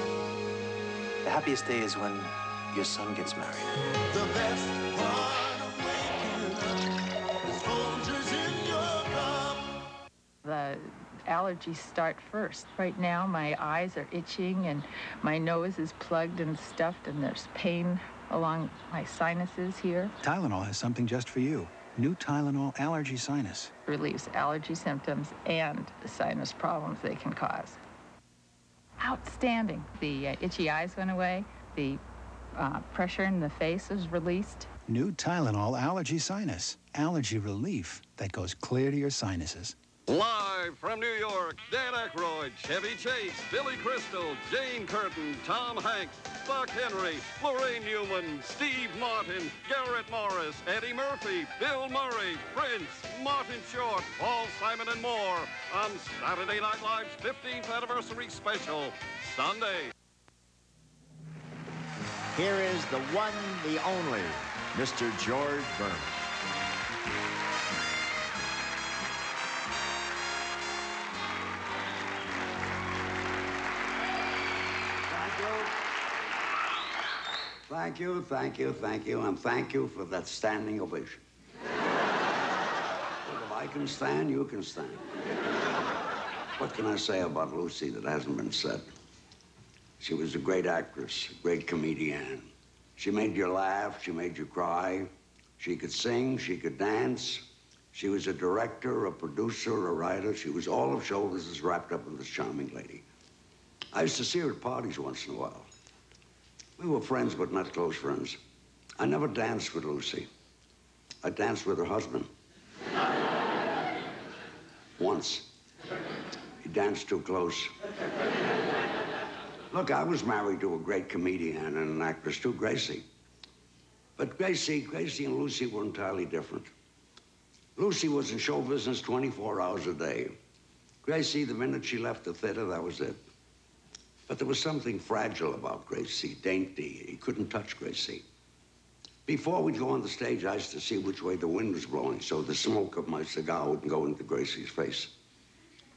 The happiest day is when your son gets married. The best part of waking up is Folgers in your cup. The allergies start first. Right now, my eyes are itching and my nose is plugged and stuffed, and there's pain along my sinuses here. Tylenol has something just for you. New Tylenol Allergy Sinus. Relieves allergy symptoms and the sinus problems they can cause. Outstanding. The itchy eyes went away. The pressure in the face was released. New Tylenol Allergy Sinus. Allergy relief that goes clear to your sinuses. Live from New York, Dan Aykroyd, Chevy Chase, Billy Crystal, Jane Curtin, Tom Hanks, Buck Henry, Lorraine Newman, Steve Martin, Garrett Morris, Eddie Murphy, Bill Murray, Prince, Martin Short, Paul Simon and more on Saturday Night Live's 15th anniversary special, Sunday. Here is the one, the only, Mr. George Burns. Thank you, thank you, thank you, and thank you for that standing ovation. If I can stand, you can stand. What can I say about Lucy that hasn't been said? She was a great actress, a great comedian. She made you laugh, she made you cry. She could sing, she could dance. She was a director, a producer, a writer. She was all of Shoulders wrapped up in this charming lady. I used to see her at parties once in a while. We were friends, but not close friends. I never danced with Lucy. I danced with her husband. Once. He danced too close. Look, I was married to a great comedian and an actress too, Gracie. But Gracie and Lucy were entirely different. Lucy was in show business 24 hours a day. Gracie, the minute she left the theater, that was it. But there was something fragile about Gracie, dainty. He couldn't touch Gracie. Before we'd go on the stage, I used to see which way the wind was blowing, so the smoke of my cigar wouldn't go into Gracie's face.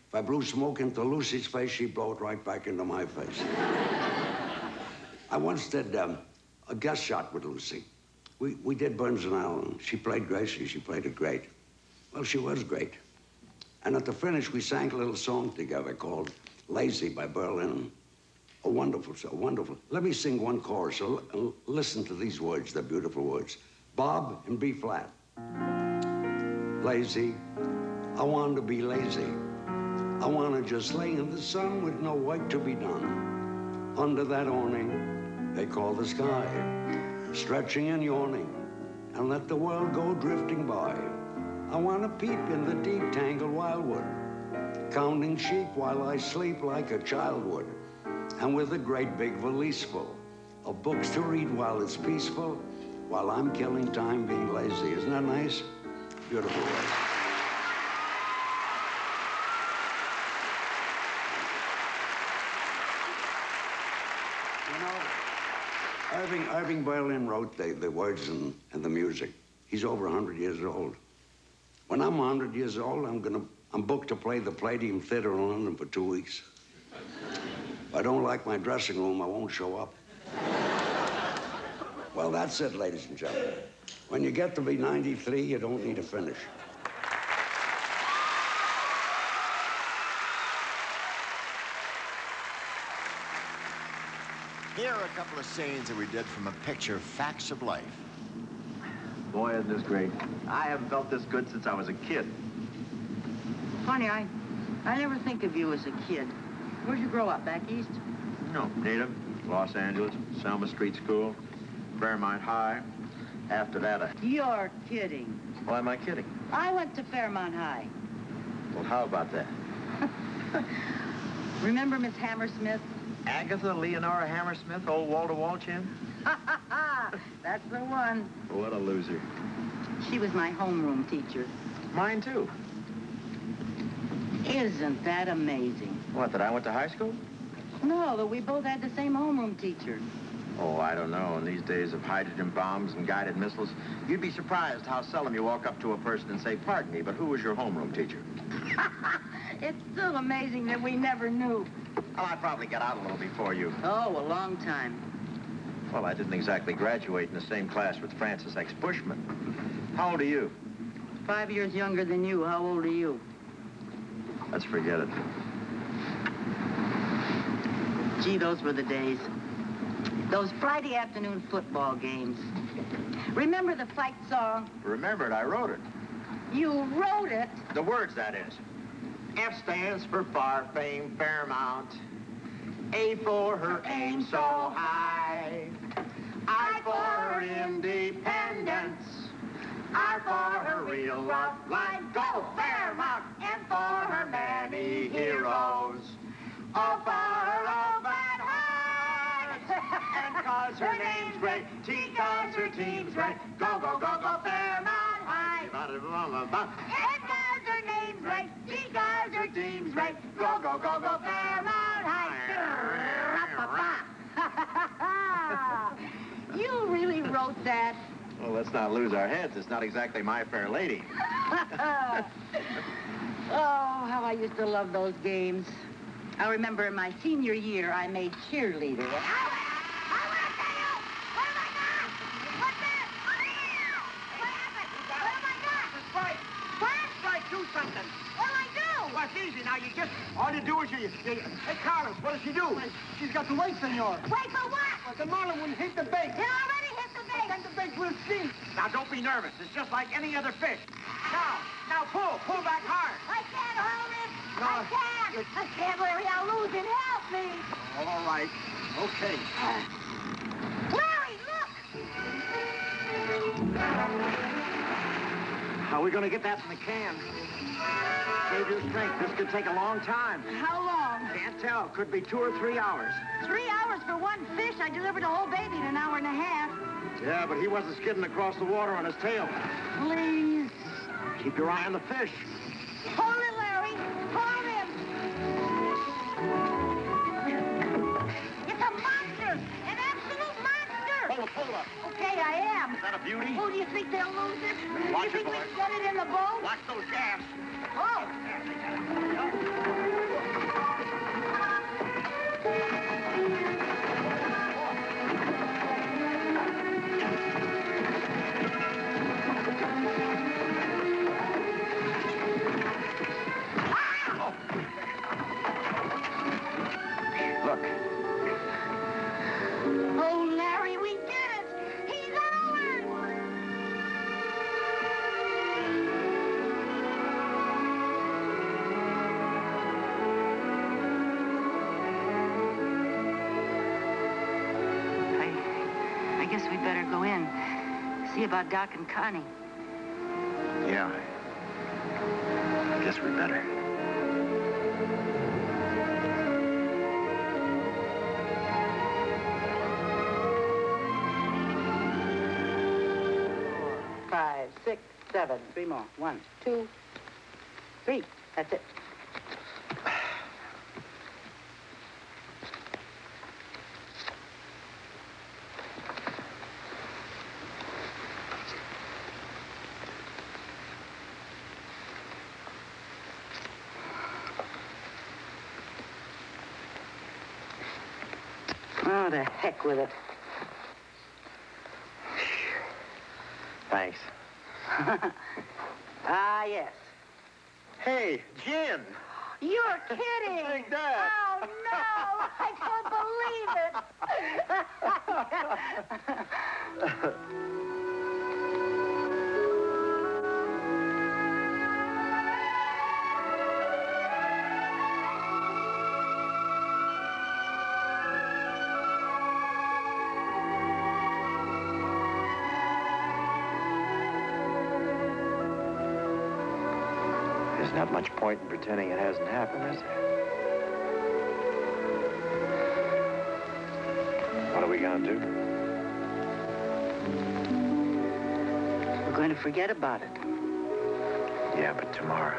If I blew smoke into Lucy's face, she'd blow it right back into my face. I once did a guest shot with Lucy. We did Burns and Allen. She played Gracie. She played it great. Well, she was great. And at the finish, we sang a little song together called Lazy by Berlin. A wonderful, so wonderful. Let me sing one chorus. Listen to these words. They're beautiful words. Bob in B flat. Lazy. I want to be lazy. I want to just lay in the sun with no work to be done. Under that awning, they call the sky. Stretching and yawning, and let the world go drifting by. I want to peep in the deep tangled wildwood, counting sheep while I sleep like a child would. And with a great big valise full of books to read while it's peaceful, while I'm killing time being lazy. Isn't that nice? Beautiful words. You know, Irving Berlin wrote the words and the music. He's over 100 years old. When I'm 100 years old, I'm booked to play the Palladium Theatre in London for 2 weeks. If I don't like my dressing room, I won't show up. Well, that's it, ladies and gentlemen. When you get to be 93, you don't need a finish. Here are a couple of scenes that we did from a picture of Facts of Life. Boy, isn't this great. I haven't felt this good since I was a kid. Funny, I never think of you as a kid. Where'd you grow up, back east? No, native, Los Angeles, Selma Street School, Fairmount High. After that, You're kidding. Why am I kidding? I went to Fairmount High. Well, how about that? Remember Miss Hammersmith? Agatha Leonora Hammersmith, old wall-to-wall chin? Ha, ha, ha! That's the one. What a loser. She was my homeroom teacher. Mine, too. Isn't that amazing? What, that I went to high school? No, that we both had the same homeroom teacher. Oh, I don't know. In these days of hydrogen bombs and guided missiles, you'd be surprised how seldom you walk up to a person and say, pardon me, but who was your homeroom teacher? It's still amazing that we never knew. Well, I probably got out a little before you. Oh, a long time. Well, I didn't exactly graduate in the same class with Francis X. Bushman. How old are you? 5 years younger than you. How old are you? Let's forget it. Gee, those were the days. Those Friday afternoon football games. Remember the fight song? Remember it. I wrote it. You wrote it? The words, that is. F stands for far, fame, Fairmount. A for her aim so high. I for her independence. R for her real rough line. Go Fairmount! And for her many heroes. O for her open hearts. And cause her name's great. She cause her team's great. Go, go, go, go Fairmount high. And cause her name's great. She cause her team's great. Go, go, go, go Fairmount high. You really wrote that? Well, let's not lose our heads. It's not exactly My Fair Lady. Oh, how I used to love those games. I remember in my senior year, I made cheerleader. Now, you just, all you do is hey, Carlos, what does she do? She's got to wait, senor. Wait for what? Well, the marlin wouldn't hit the bait. It already hit the bait. Then the bait will sink. Now, don't be nervous. It's just like any other fish. Now, pull back hard. I can't hold it. No. I can't, Larry, I'll lose it. Help me. All right. Okay. Larry, look. How are we going to get that in the can? Save your strength. This could take a long time. How long? Can't tell. Could be 2 or 3 hours. 3 hours for one fish? I delivered a whole baby in 1.5 hours. Yeah, but he wasn't skidding across the water on his tail. Please. Keep your eye on the fish. Hold it, Larry. Hold him. jab. Is that a beauty? Oh, do you think they'll lose it? Watch it, boy. Do you think we can get it in the bowl? Watch those jabs. Oh. About Doc and Connie. Yeah. I guess we better. Four, five, six, seven. Three more. One, two, three. That's it. Heck with it. Thanks. Ah, yes. Hey, Jim. You're kidding. Take that. Oh, no. I can't believe it. There's not much point in pretending it hasn't happened, is there? What are we going to do? We're going to forget about it. Yeah, but tomorrow.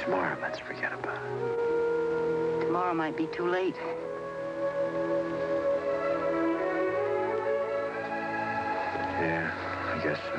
Tomorrow, let's forget about it. Tomorrow might be too late. Yeah, I guess so.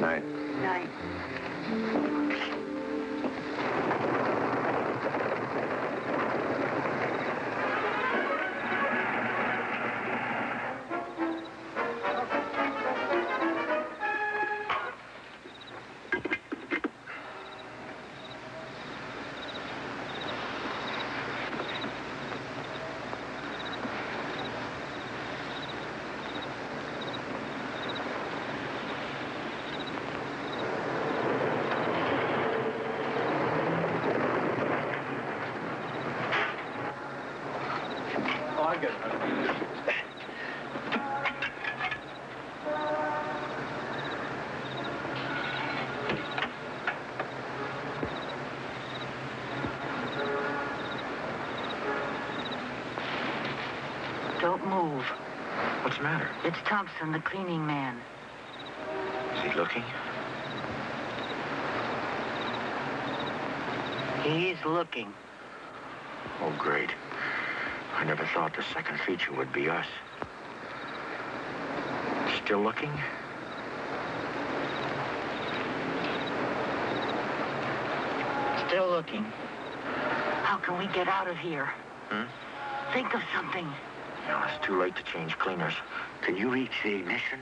Night. Night. Don't move. What's the matter? It's Thompson, the cleaning man. Is he looking? He's looking. Oh, great. I never thought the second feature would be us. Still looking? Still looking. How can we get out of here? Hmm? Think of something. No, it's too late to change cleaners. Can you reach the ignition?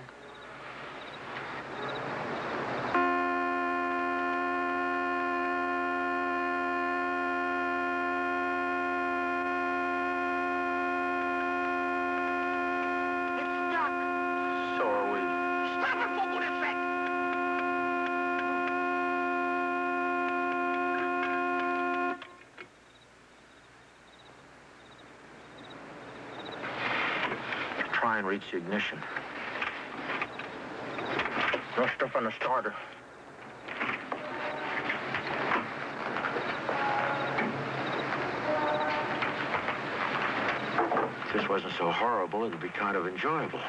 And reach the ignition. No stuff on the starter. If this wasn't so horrible, it'd be kind of enjoyable.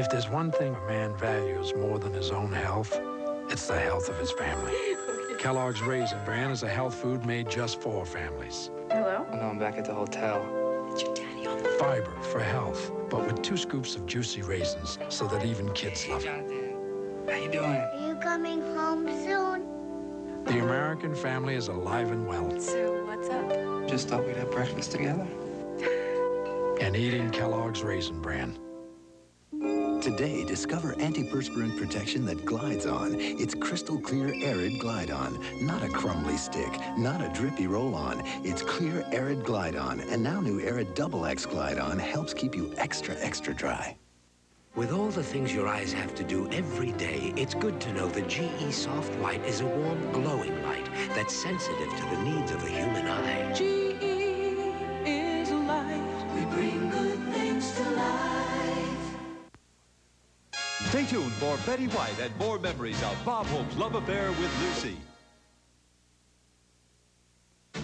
If there's one thing a man values more than his own health, it's the health of his family. Okay. Kellogg's Raisin Bran is a health food made just for families. Hello? Oh, no, I'm back at the hotel. It's your daddy on the phone. Fiber for health, but with 2 scoops of juicy raisins so that even kids love it. Jonathan, how you doing? Are you coming home soon? The American family is alive and well. So, what's up? Just thought we'd have breakfast together. And eating Kellogg's Raisin Bran. Today, discover antiperspirant protection that glides on. It's crystal clear Arid Glide On. Not a crumbly stick, not a drippy roll-on. It's clear Arid Glide On. And now new Arid Double X Glide On helps keep you extra, extra dry. With all the things your eyes have to do every day, it's good to know the GE Soft Light is a warm, glowing light that's sensitive to the needs of the human eye. GE is a light. We bring good things to life. Stay tuned for Betty White and more memories of Bob Hope's love affair with Lucy.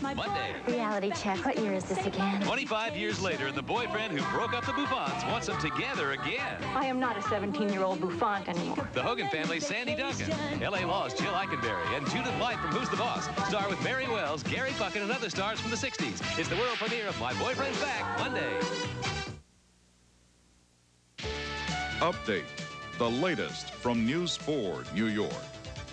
Monday. Reality check. What year is this again? 25 years later, and the boyfriend who broke up the Bouffants wants them together again. I am not a 17-year-old Bouffant anymore. The Hogan Family's Sandy Duncan, L.A. Law's Jill Eikenberry, and Judith Blythe from Who's the Boss star with Mary Wells, Gary Bucket, and other stars from the 60s. It's the world premiere of My Boyfriend's Back, Monday. Update. The latest from News 4 New York.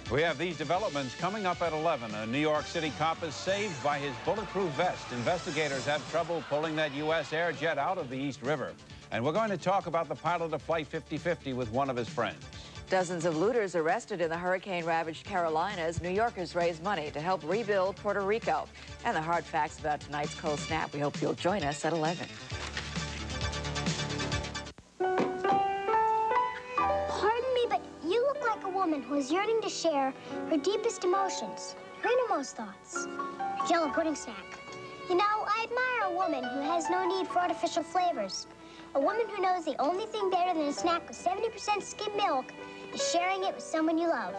We have these developments coming up at 11. A New York City cop is saved by his bulletproof vest. Investigators have trouble pulling that U.S. air jet out of the East River. And we're going to talk about the pilot of Flight 5050 with one of his friends. Dozens of looters arrested in the hurricane-ravaged Carolinas. New Yorkers raise money to help rebuild Puerto Rico. And the hard facts about tonight's cold snap. We hope you'll join us at 11. Who's yearning to share her deepest emotions, her innermost thoughts. Jello pudding snack. You know, I admire a woman who has no need for artificial flavors. A woman who knows the only thing better than a snack with 70% skim milk is sharing it with someone you love.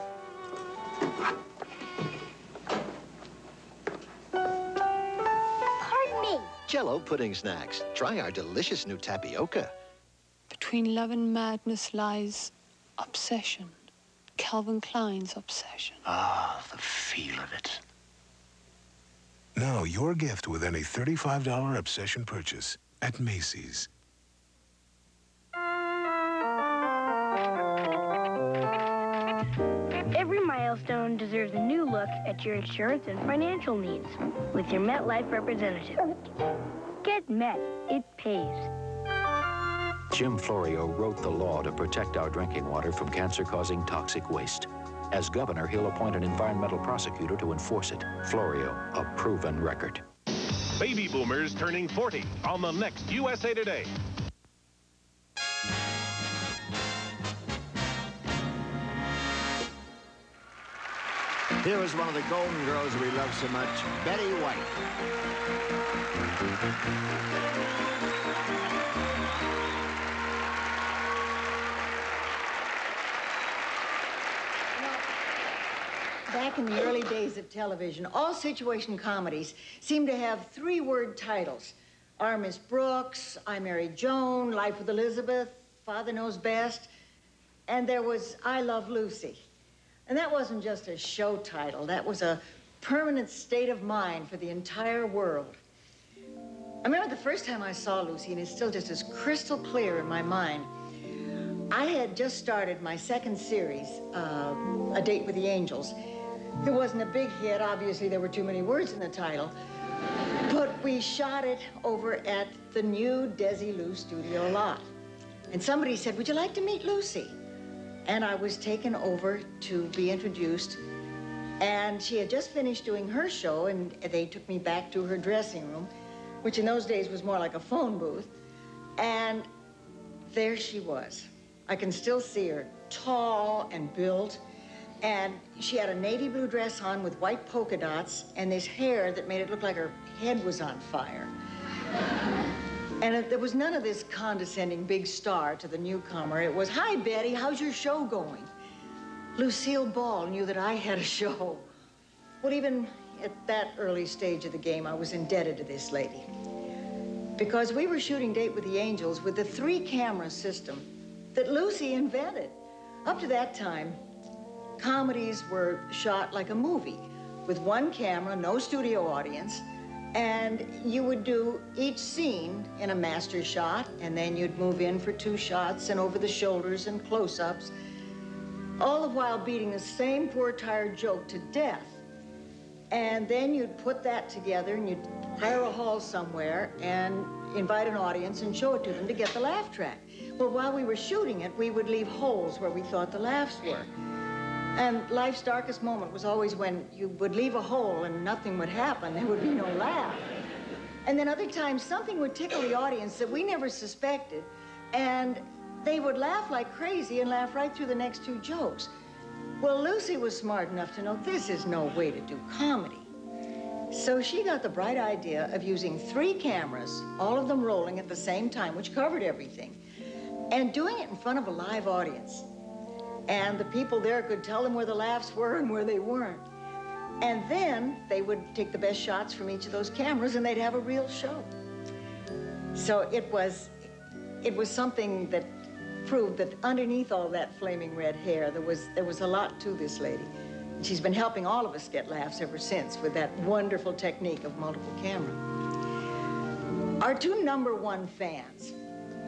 Pardon me. Jello pudding snacks. Try our delicious new tapioca. Between love and madness lies obsession. Calvin Klein's obsession. Ah, the feel of it. Now, your gift with any $35 obsession purchase at Macy's. Every milestone deserves a new look at your insurance and financial needs with your MetLife representative. Get Met. It pays. Jim Florio wrote the law to protect our drinking water from cancer-causing toxic waste. As governor, he'll appoint an environmental prosecutor to enforce it. Florio, a proven record. Baby boomers turning 40 on the next USA Today. Here is one of the Golden Girls we love so much, Betty White. Back in the early days of television, all situation comedies seemed to have 3-word titles. Our Miss Brooks, I Married Joan, Life with Elizabeth, Father Knows Best, and there was I Love Lucy. And that wasn't just a show title, that was a permanent state of mind for the entire world. I remember the first time I saw Lucy, and it's still just as crystal clear in my mind. I had just started my second series, A Date with the Angels. It wasn't a big hit. Obviously, there were too many words in the title. But we shot it over at the new Desilu studio lot. And somebody said, would you like to meet Lucy? And I was taken over to be introduced. And she had just finished doing her show, and they took me back to her dressing room, which in those days was more like a phone booth. And there she was. I can still see her, tall and built. And she had a navy blue dress on with white polka dots and this hair that made it look like her head was on fire. And there was none of this condescending big star to the newcomer. It was, hi, Betty, how's your show going? Lucille Ball knew that I had a show. Well, even at that early stage of the game, I was indebted to this lady. Because we were shooting Date with the Angels with the 3-camera system. that Lucy invented. Up to that time, comedies were shot like a movie with one camera, no studio audience, and you would do each scene in a master shot, and then you'd move in for two shots and over the shoulders and close-ups, all the while beating the same poor tired joke to death. And then you'd put that together and you'd hire a hall somewhere and invite an audience and show it to them to get the laugh track. Well, while we were shooting it, we would leave holes where we thought the laughs were. And life's darkest moment was always when you would leave a hole and nothing would happen. There would be no laugh. And then other times, something would tickle the audience that we never suspected, and they would laugh like crazy and laugh right through the next two jokes. Well, Lucy was smart enough to know this is no way to do comedy. So she got the bright idea of using three cameras, all of them rolling at the same time, which covered everything, and doing it in front of a live audience. And the people there could tell them where the laughs were and where they weren't. And then they would take the best shots from each of those cameras and they'd have a real show. So it was something that proved that underneath all that flaming red hair, there was a lot to this lady. And she's been helping all of us get laughs ever since with that wonderful technique of multiple camera. Our two #1 fans,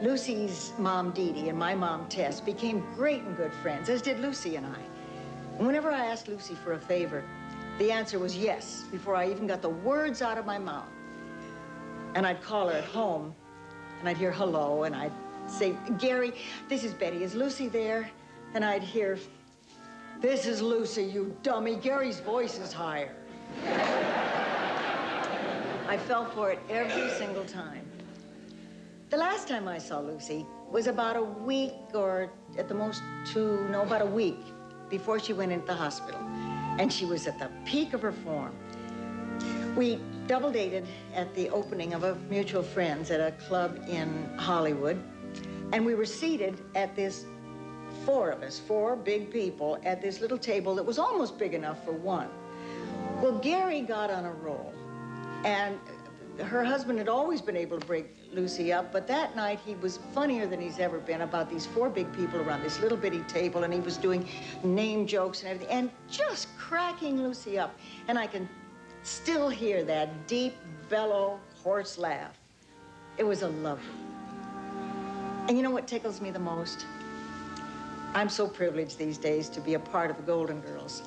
Lucy's mom, Dee Dee, and my mom, Tess, became great and good friends, as did Lucy and I. And whenever I asked Lucy for a favor, the answer was yes, before I even got the words out of my mouth. And I'd call her at home, and I'd hear hello, and I'd say, Gary, this is Betty. Is Lucy there? And I'd hear, this is Lucy, you dummy. Gary's voice is higher. I fell for it every single time. The last time I saw Lucy was about a week, or at the most about a week before she went into the hospital. And she was at the peak of her form. We double dated at the opening of a mutual friend's at a club in Hollywood. And we were seated at this, four big people, at this little table that was almost big enough for one. Well, Gary got on a roll, and her husband had always been able to break Lucy up, but that night he was funnier than he's ever been about these four big people around this little bitty table, and he was doing name jokes and everything, and just cracking Lucy up. And I can still hear that deep, bellow, hoarse laugh. It was a lovely. And you know what tickles me the most? I'm so privileged these days to be a part of the Golden Girls.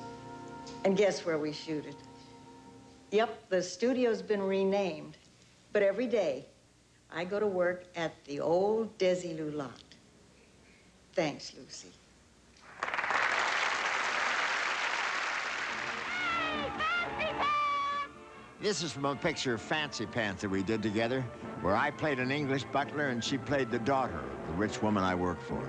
And guess where we shoot it? Yep, the studio's been renamed, but every day I go to work at the old Desilu lot. Thanks, Lucy. This is from a picture of Fancy Pants that we did together, where I played an English butler and she played the daughter of the rich woman I work for.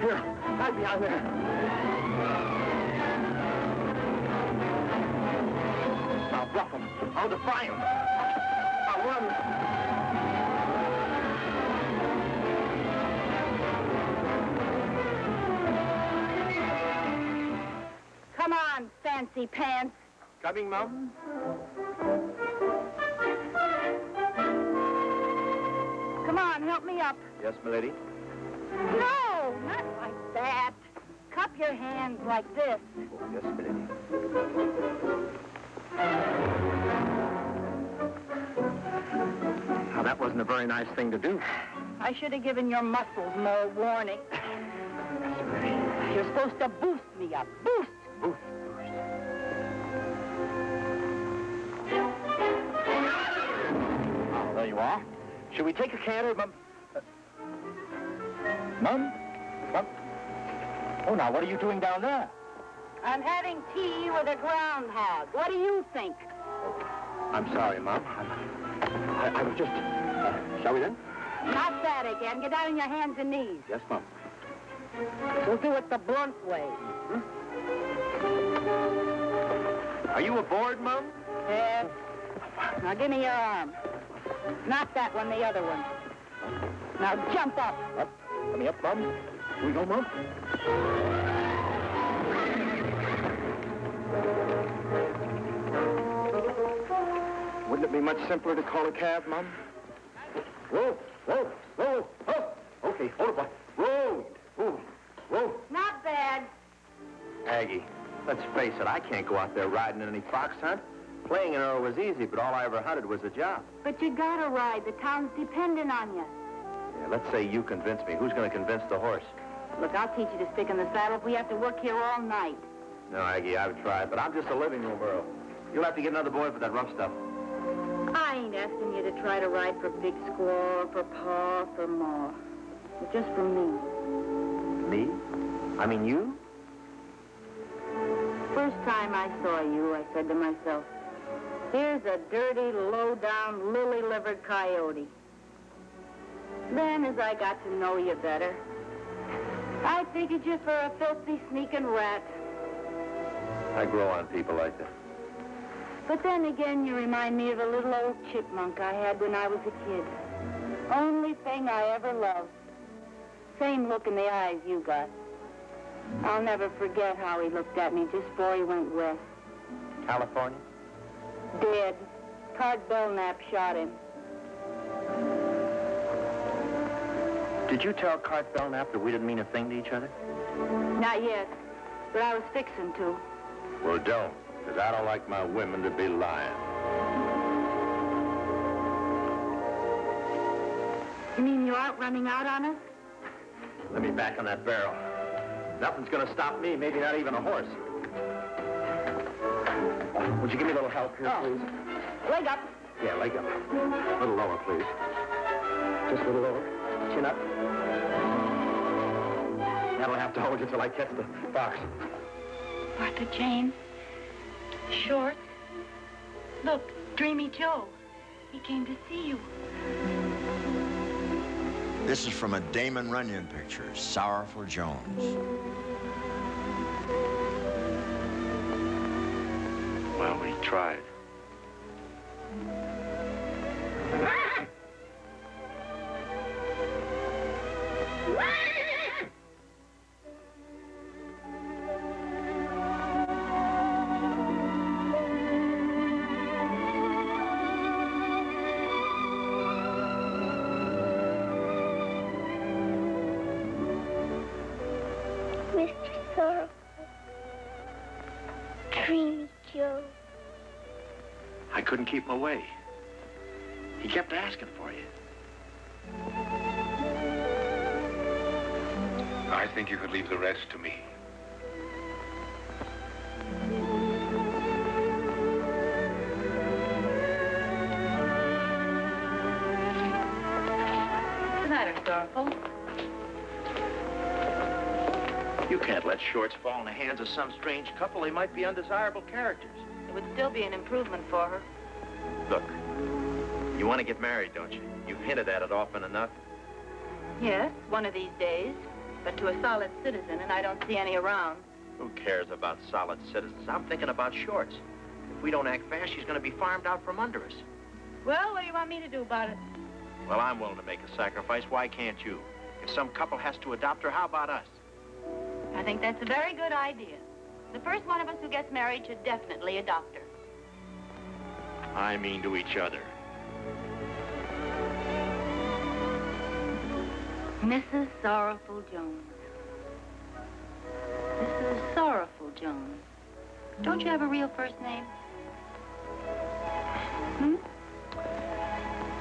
Here, hide behind there. I'll bluff him. I'll defy him. I'll run. Come on, Fancy Pants. Coming, Mom? Come on, help me up. Yes, m'lady. No! Not like that. Cup your hands like this. Oh, yes, Betty. Now, that wasn't a very nice thing to do. I should have given your muscles more warning. Yes, you're supposed to boost me up. Boost! Boost. Oh, there you are. Should we take a canter, Mum? Mum? What? Oh, now, what are you doing down there? I'm having tea with a groundhog. What do you think? Oh, I'm sorry, Mom. I was just... shall we then? Not that again. Get down on your hands and knees. Yes, Mom. We'll do it the blunt way. Mm-hmm. Are you aboard, Mom? Yes. Now give me your arm. Not that one, the other one. Now jump up. Up? Let me up, Bob. Here we go, Mom. Wouldn't it be much simpler to call a cab, Mom? Whoa, whoa, whoa, whoa. Okay, hold it, Bob. Whoa, whoa, whoa. Not bad. Aggie, let's face it, I can't go out there riding in any fox hunt. Playing an arrow was easy, but all I ever hunted was a job. But you gotta ride. The town's dependent on you. Yeah, let's say you convince me. Who's gonna convince the horse? Look, I'll teach you to stick in the saddle if we have to work here all night. No, Aggie, I've tried, but I'm just a living room girl. You'll have to get another boy for that rough stuff. I ain't asking you to try to ride for Big Squaw, for Pa, for Ma. But just for me. Me? I mean you? First time I saw you, I said to myself, here's a dirty, low-down, lily-livered coyote. Then, as I got to know you better, I figured you for a filthy, sneaking rat. I grow on people like that. But then again, you remind me of a little old chipmunk I had when I was a kid. Only thing I ever loved. Same look in the eyes you got. I'll never forget how he looked at me just before he went west. California? Dead. Card Belknap shot him. Did you tell Cart Belknap that we didn't mean a thing to each other? Not yet, but I was fixing to. Well, don't, because I don't like my women to be lying. You mean you aren't running out on us? Let me back on that barrel. Nothing's going to stop me, maybe not even a horse. Would you give me a little help here, please? Leg up. Yeah, leg up. A little lower, please. Just a little lower. Chin up. That'll have to hold you till I catch the fox. Martha Jane. Short. Look, Dreamy Joe. He came to see you. This is from a Damon Runyon picture, Sorrowful Jones. Well, we tried. Couldn't keep him away. He kept asking for you. I think you could leave the rest to me. What's the matter, Sorrowful? You can't let Shorts fall in the hands of some strange couple. They might be undesirable characters. It would still be an improvement for her. Look, you want to get married, don't you? You've hinted at it often enough. Yes, one of these days. But to a solid citizen, and I don't see any around. Who cares about solid citizens? I'm thinking about Shorts. If we don't act fast, she's going to be farmed out from under us. Well, what do you want me to do about it? Well, I'm willing to make a sacrifice. Why can't you? If some couple has to adopt her, how about us? I think that's a very good idea. The first one of us who gets married should definitely adopt her. I mean to each other. Mrs. Sorrowful Jones. Mrs. Sorrowful Jones. Don't you have a real first name? Hmm?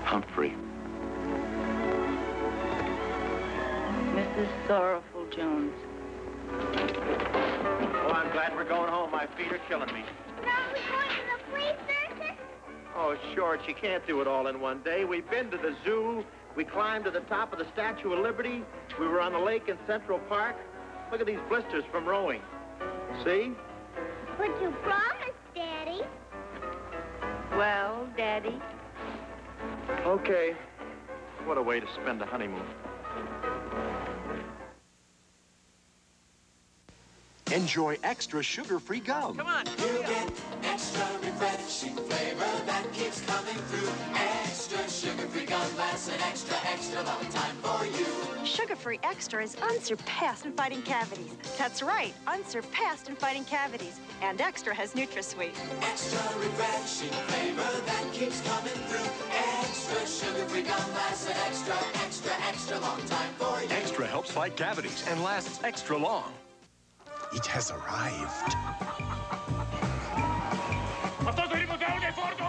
Humphrey. Mrs. Sorrowful Jones. Oh, I'm glad we're going home. My feet are killing me. Now we're going to the police station. Oh, Short, you can't do it all in one day. We've been to the zoo. We climbed to the top of the Statue of Liberty. We were on the lake in Central Park. Look at these blisters from rowing. See? Would you promise, Daddy? Well, Daddy. Okay. What a way to spend a honeymoon. Enjoy extra sugar-free gum. Come on. You get extra refreshing flavor that keeps coming through. Extra sugar-free gum lasts an extra, extra long time for you. Sugar-free extra is unsurpassed in fighting cavities. That's right, unsurpassed in fighting cavities. And extra has NutraSweet. Extra refreshing flavor that keeps coming through. Extra sugar-free gum lasts an extra, extra, extra long time for you. Extra helps fight cavities and lasts extra long. It has arrived.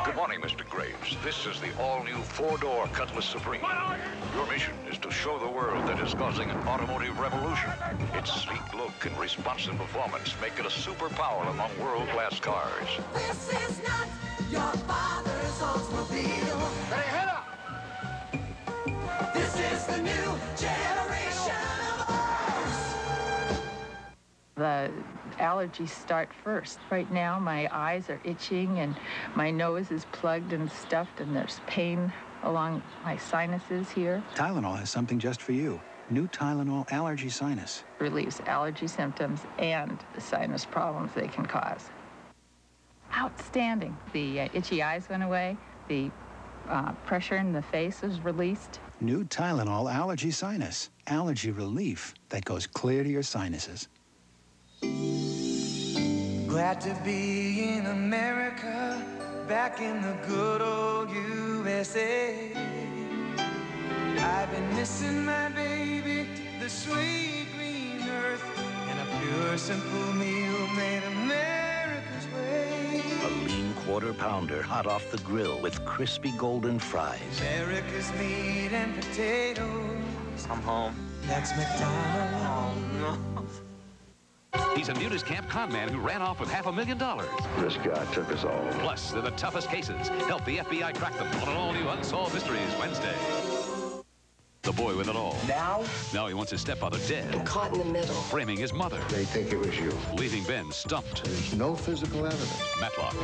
Good morning, Mr. Graves. This is the all-new four-door Cutlass Supreme. Your mission is to show the world that is causing an automotive revolution. Its sleek look and responsive performance make it a superpower among world-class cars. This is not your father's Oldsmobile. Hey, head up! This is the new generation. The allergies start first. Right now, my eyes are itching and my nose is plugged and stuffed, and there's pain along my sinuses here. Tylenol has something just for you. New Tylenol Allergy Sinus. Relieves allergy symptoms and the sinus problems they can cause. Outstanding. The itchy eyes went away. The pressure in the face was released. New Tylenol Allergy Sinus. Allergy relief that goes clear to your sinuses. Glad to be in America, back in the good old USA. I've been missing my baby, the sweet green earth, and a pure simple meal made America's way. A lean quarter pounder hot off the grill with crispy golden fries. America's meat and potatoes. I'm home. That's McDonald's. He's a Nudist Camp con man who ran off with $500,000. This guy took us all. Plus, they're the toughest cases. Help the FBI crack them on an all-new Unsolved Mysteries Wednesday. The boy with it all. Now he wants his stepfather dead. I'm caught in the middle. Framing his mother. They think it was you. Leaving Ben stumped. There's no physical evidence. Matlock.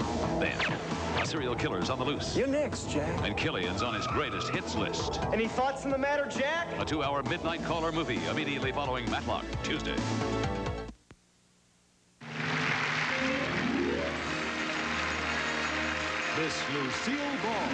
Then, a serial killer's on the loose. You're next, Jack. And Killian's on his greatest hits list. Any thoughts on the matter, Jack? A 2-hour Midnight Caller movie immediately following Matlock, Tuesday. Miss Lucille Ball.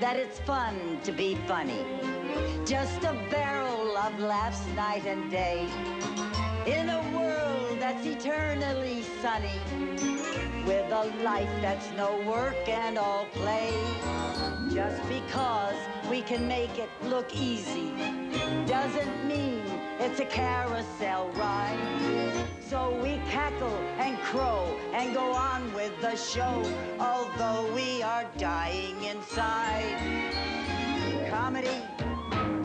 That it's fun to be funny. Just a barrel of laughs night and day. In a world that's eternally sunny. With a life that's no work and all play. Just because we can make it look easy doesn't mean it's a carousel ride. So we cackle and crow and go on with the show, although we are dying inside. Comedy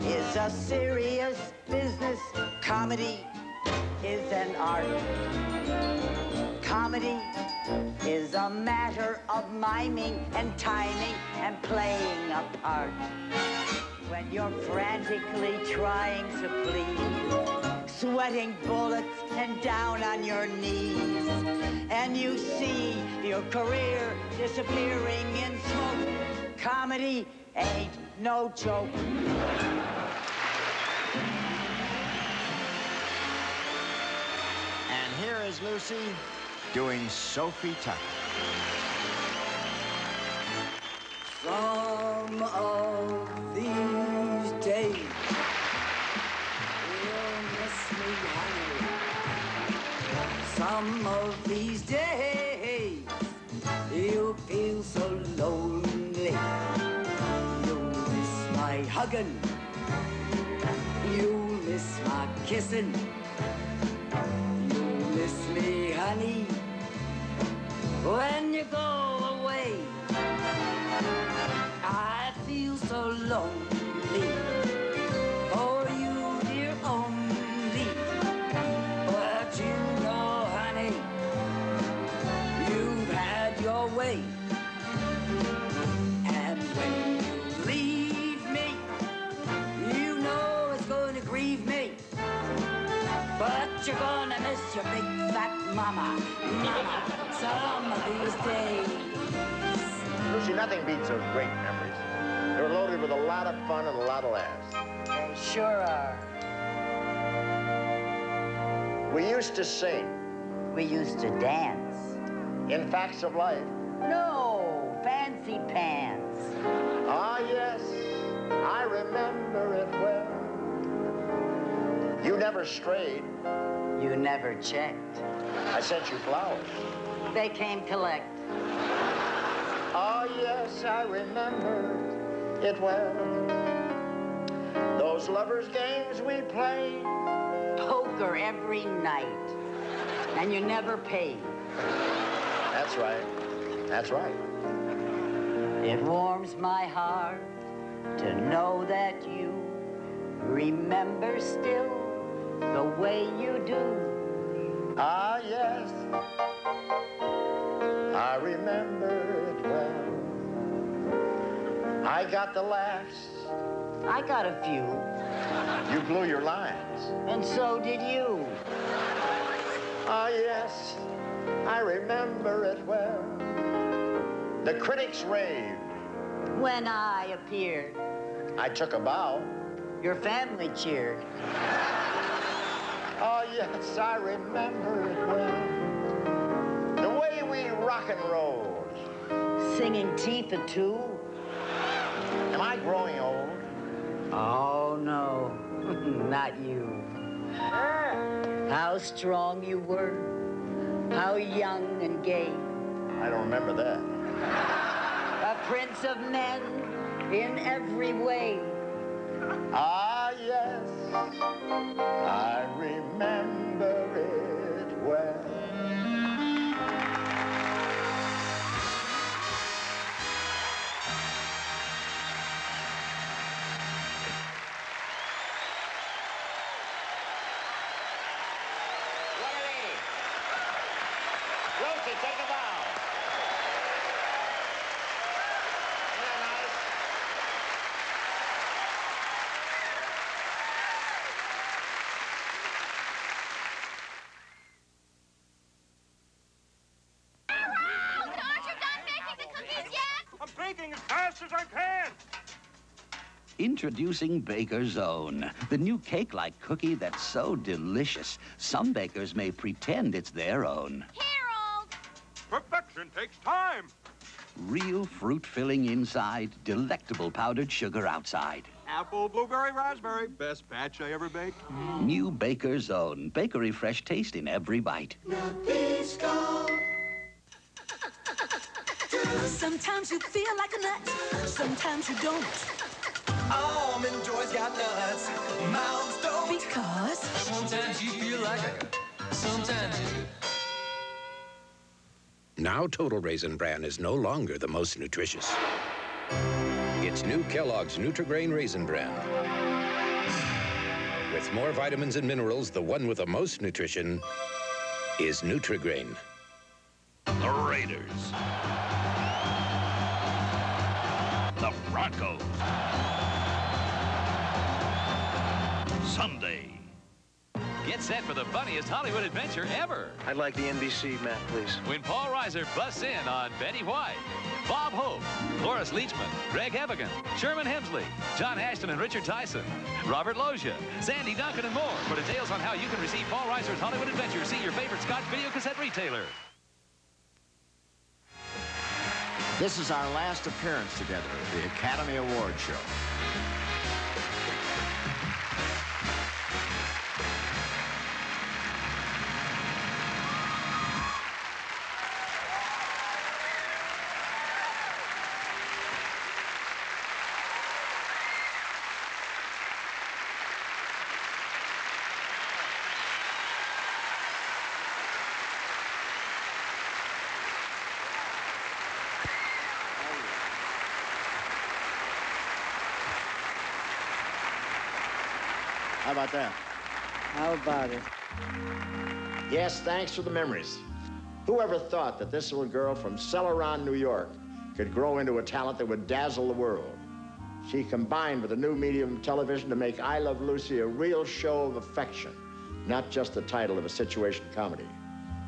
is a serious business. Comedy is an art. Comedy is a matter of miming and timing and playing a part. When you're frantically trying to please, sweating bullets and down on your knees, and you see your career disappearing in smoke, comedy ain't no joke. And here is Lucy doing Sophie Tucker. Some of these days, you'll miss me, honey. Some of these days, you'll feel so lonely. You'll miss my hugging. You'll miss my kissing. You'll miss me, honey, when you go away. I feel so lonely for you, dear, only, but you You're gonna miss your big fat mama. Mama, some of these days. Lucy, nothing beats those great memories. They're loaded with a lot of fun and a lot of laughs. They sure are. We used to sing. We used to dance. In Facts of Life. No, Fancy Pants. Ah, yes, I remember it well. You never strayed. You never checked. I sent you flowers. They came collect. Oh, yes, I remember it well. Those lovers' games we played. Poker every night. And you never paid. That's right. That's right. It warms my heart to know that you remember still the way you do. Ah, yes, I remember it well. I got the laughs. I got a few. You blew your lines. And so did you. Ah, yes, I remember it well. The critics raved. When I appeared. I took a bow. Your family cheered. Oh, yes, I remember it well. The way we rock and roll. Singing Tea for Two. Am I growing old? Oh, no, not you. How strong you were. How young and gay. I don't remember that. A prince of men in every way. Ah, yes, I remember it well. What a lady. Rosie, take a bow. Introducing Baker's Own, the new cake-like cookie that's so delicious, some bakers may pretend it's their own. Harold! Perfection takes time! Real fruit filling inside, delectable powdered sugar outside. Apple, blueberry, raspberry, best batch I ever baked. New Baker's Own, bakery fresh taste in every bite. Sometimes you feel like a nut, sometimes you don't. Almond Joy's got nuts, mouths don't. Because sometimes you feel like a, sometimes you do. Now Total Raisin Bran is no longer the most nutritious. It's new Kellogg's Nutri-Grain Raisin Bran. With more vitamins and minerals, the one with the most nutrition is Nutri-Grain. The Raiders. The Broncos. Someday. Get set for the funniest Hollywood adventure ever. I'd like the NBC map, please. When Paul Reiser busts in on Betty White, Bob Hope, Cloris Leachman, Greg Evigan, Sherman Hemsley, John Ashton and Richard Tyson, Robert Loggia, Sandy Duncan and more. For details on how you can receive Paul Reiser's Hollywood adventure, see your favorite Scotch videocassette retailer. This is our last appearance together at the Academy Award show. How about that? How about it? Yes, thanks for the memories. Whoever thought that this little girl from Celeron, New York, could grow into a talent that would dazzle the world? She combined with a new medium of television to make I Love Lucy a real show of affection, not just the title of a situation comedy.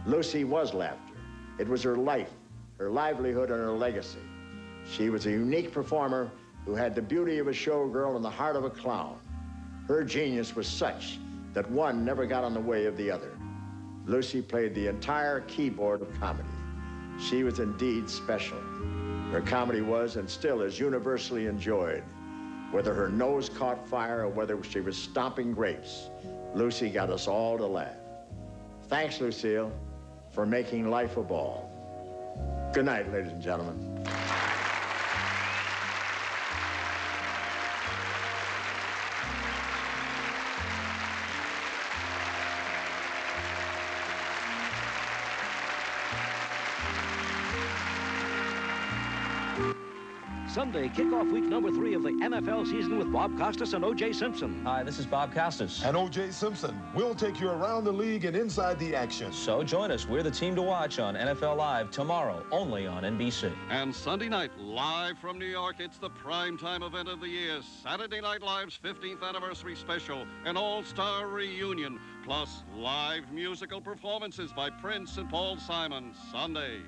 Lucy was laughter. It was her life, her livelihood, and her legacy. She was a unique performer who had the beauty of a showgirl and the heart of a clown. Her genius was such that one never got in the way of the other. Lucy played the entire keyboard of comedy. She was indeed special. Her comedy was and still is universally enjoyed. Whether her nose caught fire or whether she was stomping grapes, Lucy got us all to laugh. Thanks, Lucille, for making life a ball. Good night, ladies and gentlemen. Sunday, kickoff week number 3 of the NFL season with Bob Costas and O.J. Simpson. Hi, this is Bob Costas. And O.J. Simpson. We'll take you around the league and inside the action. So join us. We're the team to watch on NFL Live tomorrow, only on NBC. And Sunday night, live from New York, it's the primetime event of the year, Saturday Night Live's 15th anniversary special, an all-star reunion, plus live musical performances by Prince and Paul Simon, Sunday.